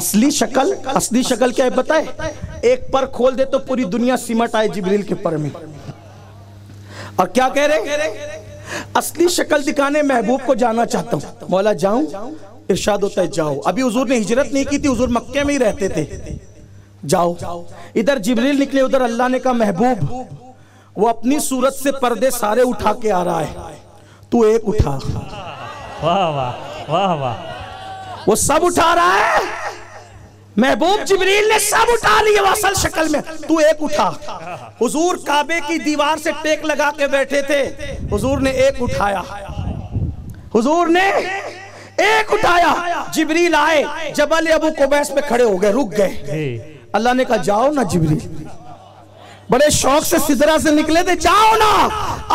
असली शक्ल क्या है बताए? एक पर खोल दे तो पूरी दुनिया सिमट आए जिब्रील के पर में। और क्या कह रहे? असली शक्ल दिखाने महबूब को जाना चाहता हूँ। मौला जाऊं? इरशाद होता है जाओ। अभी हुजूर ने हिजरत नहीं की थी, हुजूर मक्के में ही रहते थे। जाओ। इधर जिब्रील निकले, उधर अल्लाह ने कहा महबूब वो अपनी सूरत से पर्दे सारे उठा के आ रहा है, तू एक उठा। वाह वाह वाह वाह। वो सब उठा रहा है, महबूब जिब्रील ने सब उठा लिए वासल शक्ल में, तू एक उठा। हुजूर काबे की दीवार से टेक लगा के बैठे थे, हुजूर ने एक उठाया, हुजूर ने एक उठाया। जिब्रील आए जबल अबू कुबैस पे खड़े हो गए, रुक गए। अल्लाह ने कहा जाओ ना जिब्रील, बड़े शौक से सिदरा से निकले थे, जाओ ना।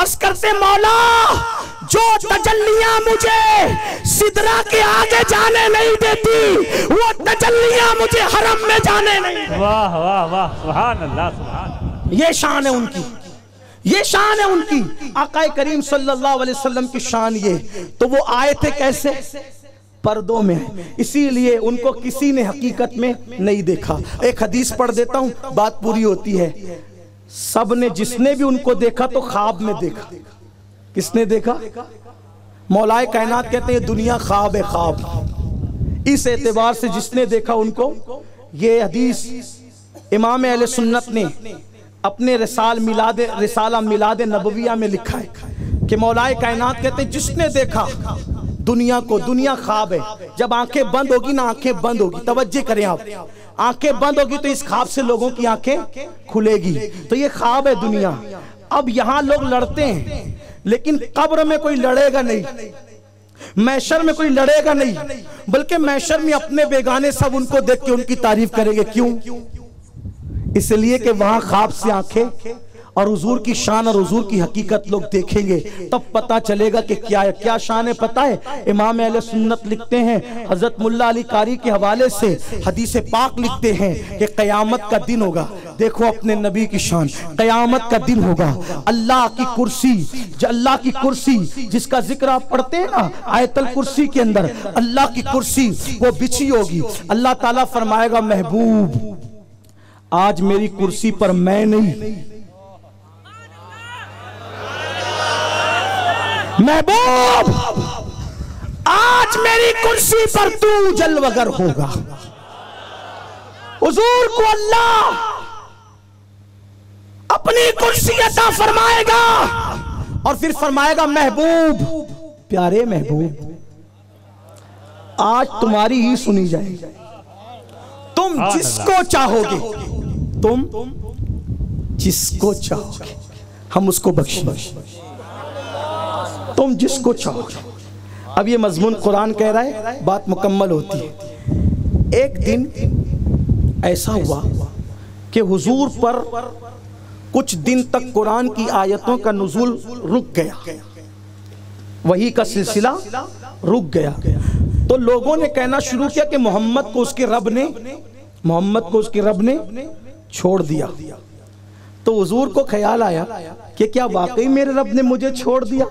अर्ज करते मौला जो तजल्लियां मुझे सिदरा के आगे जाने नहीं देती, वो तजल्लियां मुझे हरम में जाने नहीं देती। वाह वाह वाह, सुभान अल्लाह सुभान। ये शान है उनकी, ये शान है उनकी, आकाए करीम सल्लल्लाहु अलैहि वसल्लम की शान। ये तो वो आए थे कैसे, पर्दों में, इसीलिए उनको किसी ने हकीकत में नहीं देखा। एक हदीस पढ़ देता हूँ, बात पूरी होती है। सब ने, जिसने भी उनको देखा तो ख्वाब में देखा। किसने देखा? मौलाए कायनात कहते हैं दुनिया ख्वाब है, ख्वाब। इस एतबार से जिसने देखा उनको, ये हदीस इमाम अहले सुन्नत ने अपने रिसाला मिलाद नबविया में लिखा है कि मौलाए कायनात कहते हैं जिसने देखा दुनिया को, दुनिया ख्वाब है। जब आंखें बंद होगी ना, आंखें बंद होगी, तवज्जो करें आप, आंखें बंद होगी तो इस ख्वाब से लोगों की आंखें खुलेगी। तो ये ख्वाब है दुनिया। अब यहाँ लोग लड़ते हैं, लेकिन कब्र में कोई लड़ेगा नहीं, मैशर में कोई लड़ेगा नहीं, बल्कि मैशर में अपने बेगाने सब उनको देख के उनकी तारीफ करेंगे। क्यों? इसलिए कि वहां ख्वाब से आंखें और हुजूर की शान और हुजूर की हकीकत लोग देखेंगे, तब पता चलेगा कि क्या है, क्या शान है। पता है इमाम अहले सुन्नत लिखते हैं, हजरत मुल्ला अली कारी के हवाले से हदीस पाक लिखते हैं कि कयामत का दिन होगा, देखो अपने नबी की शान, कयामत का दिन होगा, अल्लाह की कुर्सी, अल्लाह की कुर्सी जिसका जिक्र आप पढ़ते हैं ना आयतल कुर्सी के अंदर, अल्लाह की कुर्सी वो बिछी होगी। अल्लाह ताला फरमाएगा महबूब आज मेरी कुर्सी पर मैं नहीं, महबूब आज मेरी कुर्सी पर तू जलवगर होगा। हुजूर को अल्लाह अपनी कुर्सी अता फरमाएगा और फिर फरमाएगा महबूब, प्यारे महबूब आज तुम्हारी ही सुनी जाएगी, तुम जिसको चाहोगे, तुम जिसको चाहोगे हम उसको बख्शेंगे, तुम जिसको चाहोगे। अब ये मजमून कुरान कह रहा है, बात मुकम्मल होती है। एक दिन ऐसा हुआ कि हुजूर पर कुछ दिन तक कुरान की आयतों का नुज़ूल रुक गया, वही का सिलसिला रुक गया। तो लोगों ने कहना शुरू किया कि मोहम्मद को उसके रब ने छोड़ दिया। तो हुजूर को ख्याल आया कि क्या वाकई मेरे रब ने मुझे छोड़ दिया?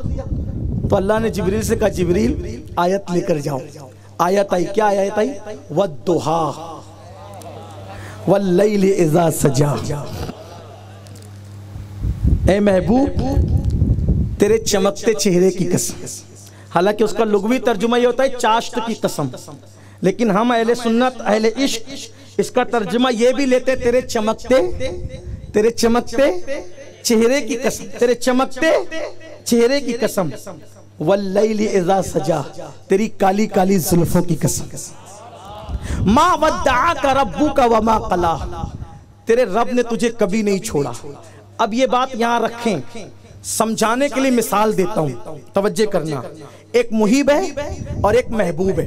तो अल्लाह ने जिब्रील से कहा जिब्रील आयत लेकर जाओ। आयत आई, क्या आयत आई? वद्दुहा वल्लैल इज़ा सजा। ए महबूब तेरे चमकते चेहरे की कसम, हालांकि उसका लुगवी तर्जुमा ये होता है चाश्त की कसम, लेकिन हम अहले सुन्नत अहले इश्क इसका तर्जुमा ये भी लेते तेरे चमकते चेहरे की कसम, तेरे चमकते चेहरे की कसम, वल्लैल इज़ा सजा, तेरी काली काली जुल्फों की कसम, मा वद्दाअक रब्बुक वमा क़ला, तेरे रब ने तुझे कभी नहीं छोड़ा। अब ये बात यहाँ रखें, समझाने के लिए मिसाल देता हूँ, तवज्जो करना। एक मुहिब है और एक महबूब है,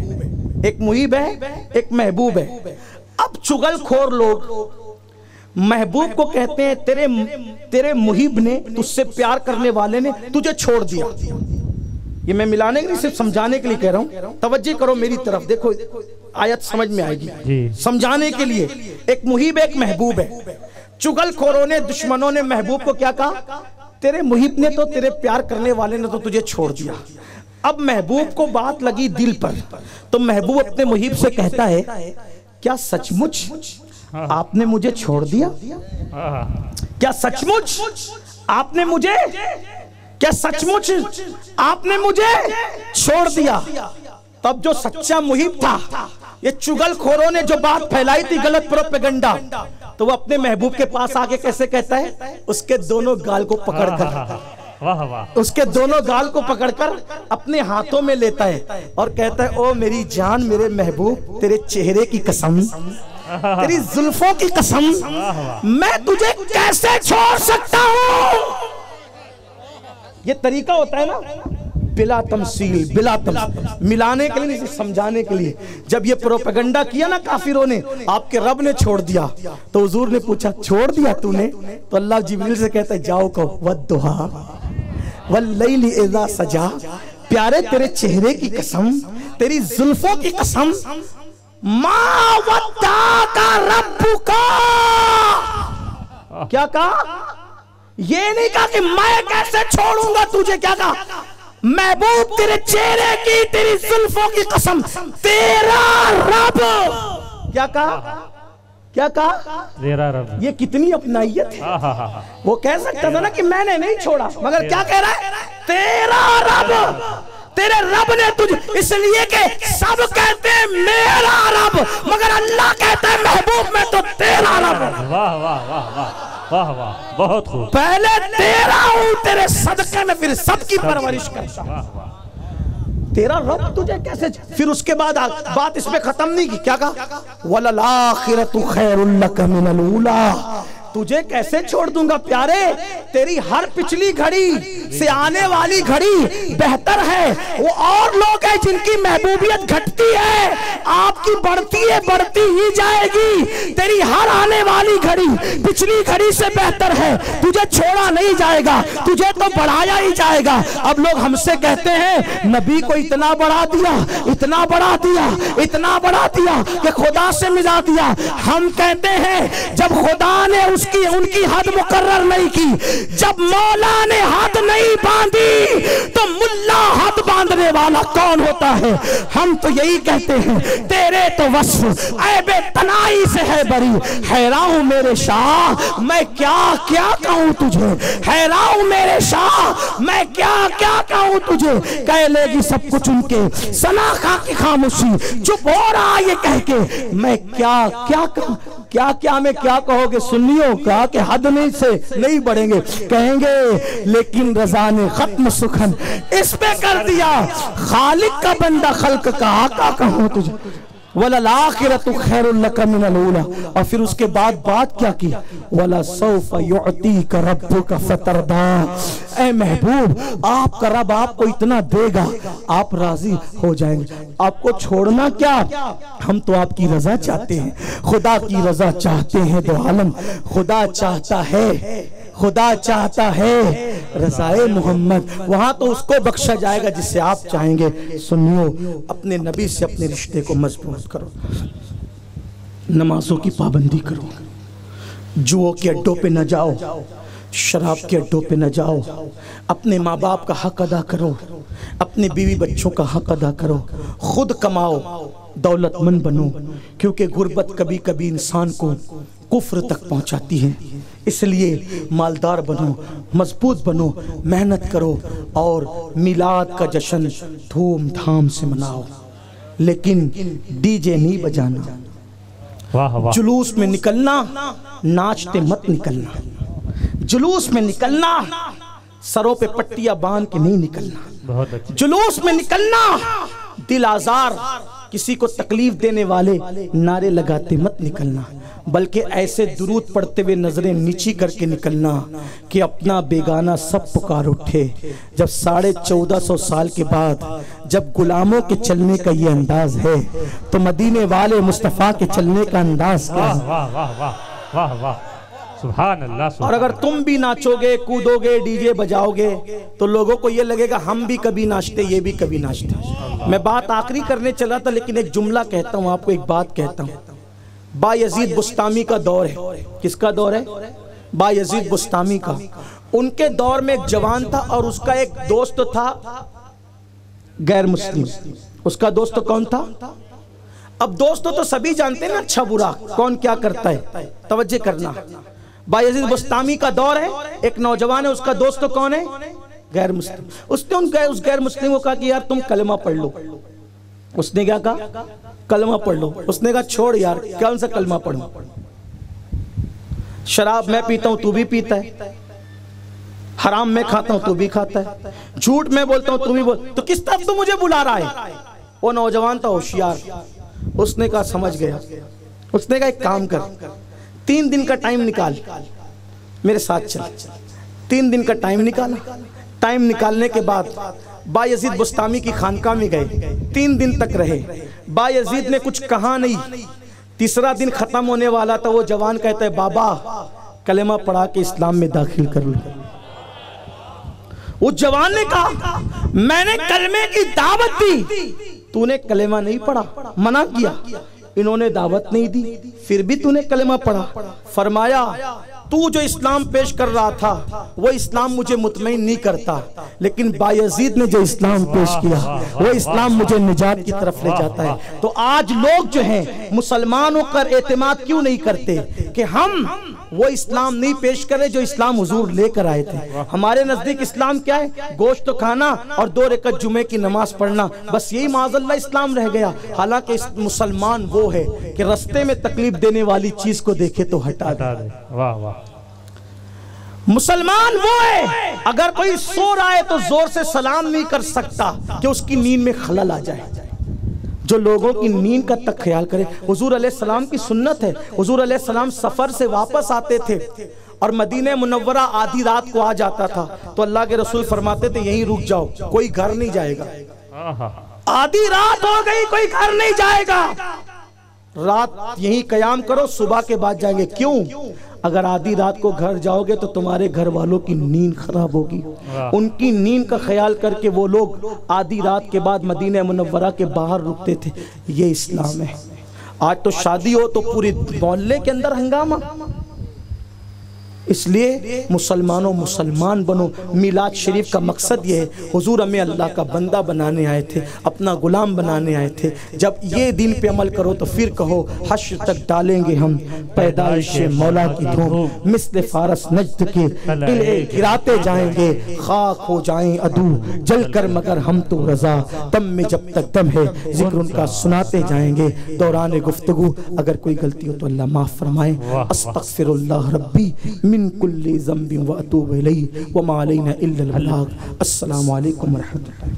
एक मुहिब है एक महबूब है। अब चुगलखोर लोग महबूब को कहते हैं तेरे मुहिब ने, तुझसे प्यार करने वाले ने तुझे छोड़ दिया। ये मैं मिलाने के लिए, सिर्फ समझाने के लिए कह रहा हूँ, तवज्जो करो मेरी तरफ, देखो आयत समझ में आएगी। समझाने के लिए एक मुहिब एक महबूब है। चुगलखोरों ने, दुश्मनों ने महबूब को क्या कहा? तेरे मुहिब ने तो, तेरे प्यार करने वाले ने तो तुझे छोड़ दिया। अब महबूब को बात लगी दिल पर, तो महबूब अपने मुहिब से कहता है क्या सचमुच आपने मुझे छोड़ दिया? क्या सचमुच आपने मुझे छोड़ दिया? तब जो सच्चा मुहिब था, ये चुगलखोरों ने जो बात फैलाई थी गलत प्रोपेगेंडा, तो वो अपने महबूब के पास आके कैसे कहता है? उसके दोनों गाल को पकड़ कर वाह वाह। उसके दोनों गाल को पकड़कर अपने हाथों में लेता है और कहता है, ओ मेरी जान, मेरे महबूब, तेरे चेहरे की कसम, तेरी जुल्फों की कसम, मैं तुझे कैसे छोड़ सकता हूँ। ये तरीका होता है ना, बिला तमसील, बिला तमसील, मिलाने के लिए, समझाने के लिए। जब ये प्रोपेगेंडा किया ना काफिरों ने, आपके रब ने छोड़ दिया, तो हुजूर ने पूछा, छोड़ दिया तूने? तो अल्लाह जिब्रील से कहता है, जाओ कहो वद्दुहा वल्लैली इज़ा सजा, प्यारे तेरे चेहरे की कसम, तेरी जुल्फों की कसम, मा वद्दाका रब्बुका, क्या कहा? ये नहीं कहा कि मैं कैसे छोड़ूंगा तुझे, क्या कहा? महबूब तेरे चेहरे की, तेरी जुल्फों की कसम, तेरा रब, क्या कहा? क्या कहा? तेरा रब। ये कितनी अपनाइयत है। वो कह सकता था ना कि मैंने नहीं छोड़ा, मगर क्या कह रहा है? तेरा रब, तेरे रब ने तुझे, इसलिए कि सब कहते हैं मेरा रब, मगर अल्लाह कहता है महबूब मैं तो तेरा रब। वाह वाह वाह वाह वाह वाह, बहुत खूब। पहले तेरा हूँ, तेरे सदके में फिर सबकी परवरिश करता हूँ, तेरा रब तुझे कैसे। फिर उसके बाद बात इसमें खत्म नहीं की, क्या कहा? वलल आखिरतु खैरुल लक मिनल ऊला, तुझे कैसे छोड़ दूंगा प्यारे, तेरी हर पिछली घड़ी से आने वाली घड़ी बेहतर है। वो और लोग हैं जिनकी महबूबियत घटती है, आपकी बढ़ती है, बढ़ती ही जाएगी। तेरी हर आने वाली घड़ी पिछली घड़ी से बेहतर है, तुझे छोड़ा नहीं जाएगा, तुझे तो बढ़ाया ही जाएगा। अब लोग हमसे कहते हैं नबी को इतना बढ़ा दिया, इतना बढ़ा दिया, इतना बढ़ा दिया कि खुदा से मिला दिया। हम कहते हैं जब खुदा ने उनकी हद मुकर्रर नहीं की, जब मौला ने हद नहीं बांधी तो मुल्ला हद बांधने वाला कौन होता है? हम तो यही कहते हैं, तेरे तो वस्फ ऐबे तनाई से है बरी, हैरान हूं मेरे शाह मैं क्या क्या कहूं तुझे, हैरान हूं मेरे शाह मैं क्या क्या कहूं तुझे। कह लेगी सब कुछ उनके सना खा की खामोशी, चुप हो रहा ये कह के मैं क्या क्या कहूं, क्या क्या मैं क्या कहोगे सुन्नियों का कि हद नहीं से नहीं बढ़ेंगे। कहेंगे लेकिन रज़ा ने खत्म सुखन इस पे कर दिया, खालिक का बंदा खल्क का आका कहूं तुझे, वलल आखिरतु खैरुल लक मिनल ऊला। और फिर उसके बाद बात क्या की, वला सौफा युअतीक रब्बुका फतरदा, ऐ महबूब आपका रब आपको इतना देगा आप राजी हो जाएंगे, आपको छोड़ना क्या, हम तो आपकी रजा चाहते हैं, खुदा की रजा चाहते हैं। दो आलम खुदा चाहता है, खुदा चाहता है रज़ाए मोहम्मद, वहाँ तो उसको बख्शा जाएगा जिससे आप चाहेंगे। सुनियो अपने नबी से अपने रिश्ते को मजबूत करो, नमाजों की पाबंदी करो, जुओं के अड्डों पे न जाओ, शराब के अड्डों पे न जाओ, अपने माँ बाप का हक अदा करो, अपने बीवी बच्चों का हक अदा करो, खुद कमाओ, दौलतमंद बनो, क्योंकि गुर्बत कभी कभी इंसान को कुफ्र तक पहुँचाती है। इसलिए मालदार बनो, मजबूत बनो, मेहनत करो और मिलाद का जश्न धूमधाम से मनाओ, लेकिन डीजे नहीं बजाना, वाह वाह। जुलूस में निकलना नाचते मत निकलना, जुलूस में निकलना सरों पे पट्टियां बांध के नहीं निकलना, जुलूस में निकलना दिल आजार, किसी को तकलीफ देने वाले नारे लगाते मत निकलना, बल्कि ऐसे दुरूद पढ़ते हुए नजरें नीची करके निकलना कि अपना बेगाना सब पुकार उठे। जब 1450 साल के बाद जब गुलामों के चलने का ये अंदाज है, तो मदीने वाले मुस्तफ़ा के चलने का अंदाज क्या है? वाह वाह वाह वाह वाह, सुभान अल्लाह। और अगर तुम भी नाचोगे, कूदोगे, डीजे बजाओगे, तो लोगों को ये लगेगा हम भी कभी नाचते, ये भी कभी नाचते। मैं बात आखिरी करने चला था, लेकिन एक जुमला कहता हूँ आपको, एक बात कहता हूँ। बायजीद बुस्तामी का दौर है, किसका दौर है? बायजीद बुस्तामी का। उनके दौर में एक जवान था और उसका एक दोस्त था गैर मुस्लिम। उसका दोस्त कौन था? अब दोस्तों तो सभी जानते हैं ना, अच्छा बुरा कौन क्या करता है, तवज्जो करना। बायजीद बुस्तामी का दौर है, एक नौजवान है, उसका दोस्त कौन है? गैर मुस्लिम। उसने उस गैर मुस्लिम को कहा कि यार तुम कलमा पढ़ लो। उसने क्या कहा? कलमा पढ़ लो। उसने कहा छोड़ यार, कौन सा कलमा पढ़ूं, शराब मैं पीता हूं, तू भी पीता है, हराम में खाता हूँ तू भी खाता है, झूठ में बोलता हूँ तू भी बोल, तो किस तरफ तो मुझे बुला रहा है। वो नौजवान था होशियार, उसने कहा समझ गया। उसने कहा एक काम कर, 3 दिन का टाइम निकाल, मेरे साथ चल। 3 दिन का टाइम निकाला। टाइम निकालने के बाद बायजीद बुस्तामी की खानकाह में गए, 3 दिन तक रहे। बायजीद ने कुछ कहा नहीं। तीसरा दिन खत्म होने वाला था, वो जवान कहता है बाबा कलेमा पढ़ा के इस्लाम में दाखिल कर लो। उस जवान ने कहा मैंने कलमे की दावत दी, तूने कलेमा नहीं पढ़ा, मना किया, इन्होंने दावत नहीं दी, फिर भी तूने कलमा पढ़ा। फरमाया तू जो इस्लाम पेश कर रहा था वो इस्लाम मुझे मुतमईन नहीं करता, लेकिन बायजीद ने जो इस्लाम पेश किया वो इस्लाम मुझे निजात की तरफ ले जाता है। तो आज लोग जो हैं मुसलमानों पर एतमाद क्यों नहीं करते कि हम वो इस्लाम नहीं पेश करें जो इस्लाम हुजूर लेकर आए थे। हमारे नजदीक इस्लाम क्या है? गोश्त खाना और 2 रकअत जुमे की नमाज पढ़ना, बस यही माज़अल्लाह इस्लाम रह गया। हालांकि मुसलमान वो है कि रास्ते में तकलीफ देने वाली चीज को देखे तो हटा दे। वाह वाह। मुसलमान वो है अगर कोई सो रहा है तो जोर से सलाम नहीं कर सकता कि उसकी नींद में खलल आ जाए। जो लोगों की नींद का तक ख्याल करे, हुजूर अलैहिस्सलाम की सुन्नत है। हुजूर अलैहिस्सलाम सफर से वापस आते थे और मदीने मुनव्वरा आधी रात को आ जाता था, तो अल्लाह के रसूल फरमाते थे यहीं रुक जाओ, कोई घर नहीं जाएगा। आधी रात हो गई, कोई घर नहीं जाएगा, रात यहीं कयाम करो, सुबह के बाद जाएंगे। क्यों? अगर आधी रात को घर जाओगे तो तुम्हारे घर वालों की नींद खराब होगी। उनकी नींद का ख्याल करके वो लोग आधी रात के बाद मदीना मुनव्वरा के बाहर रुकते थे। ये इस्लाम है। आज तो शादी हो तो पूरे मोहल्ले के अंदर हंगामा। इसलिए मुसलमानों मुसलमान बनो। मिलाद शरीफ का मकसद ये है, हुजूर हमें अल्लाह का बंदा बनाने आए थे, अपना गुलाम बनाने आए थे। जब ये दिन पे अमल करो तो फिर कहो हश्र तक डालेंगे हम पैदाइश मौला की धूम, मिस्ल फारस नजद के दिले गिराते जाएंगे, खाक हो जाएं अदू जलकर मगर हम तो रजा दम में जब तक दम है जिक्र उनका सुनाते जाएंगे। दौरान गुफ्तगू अगर कोई गलती हो तो अल्लाह माफ़ फरमाए। अस्तग़फिरुल्लाह रब्बी من كل ذنب وأتوب إليه وما علينا إلا البلاغ। السلام عليكم ورحمة الله।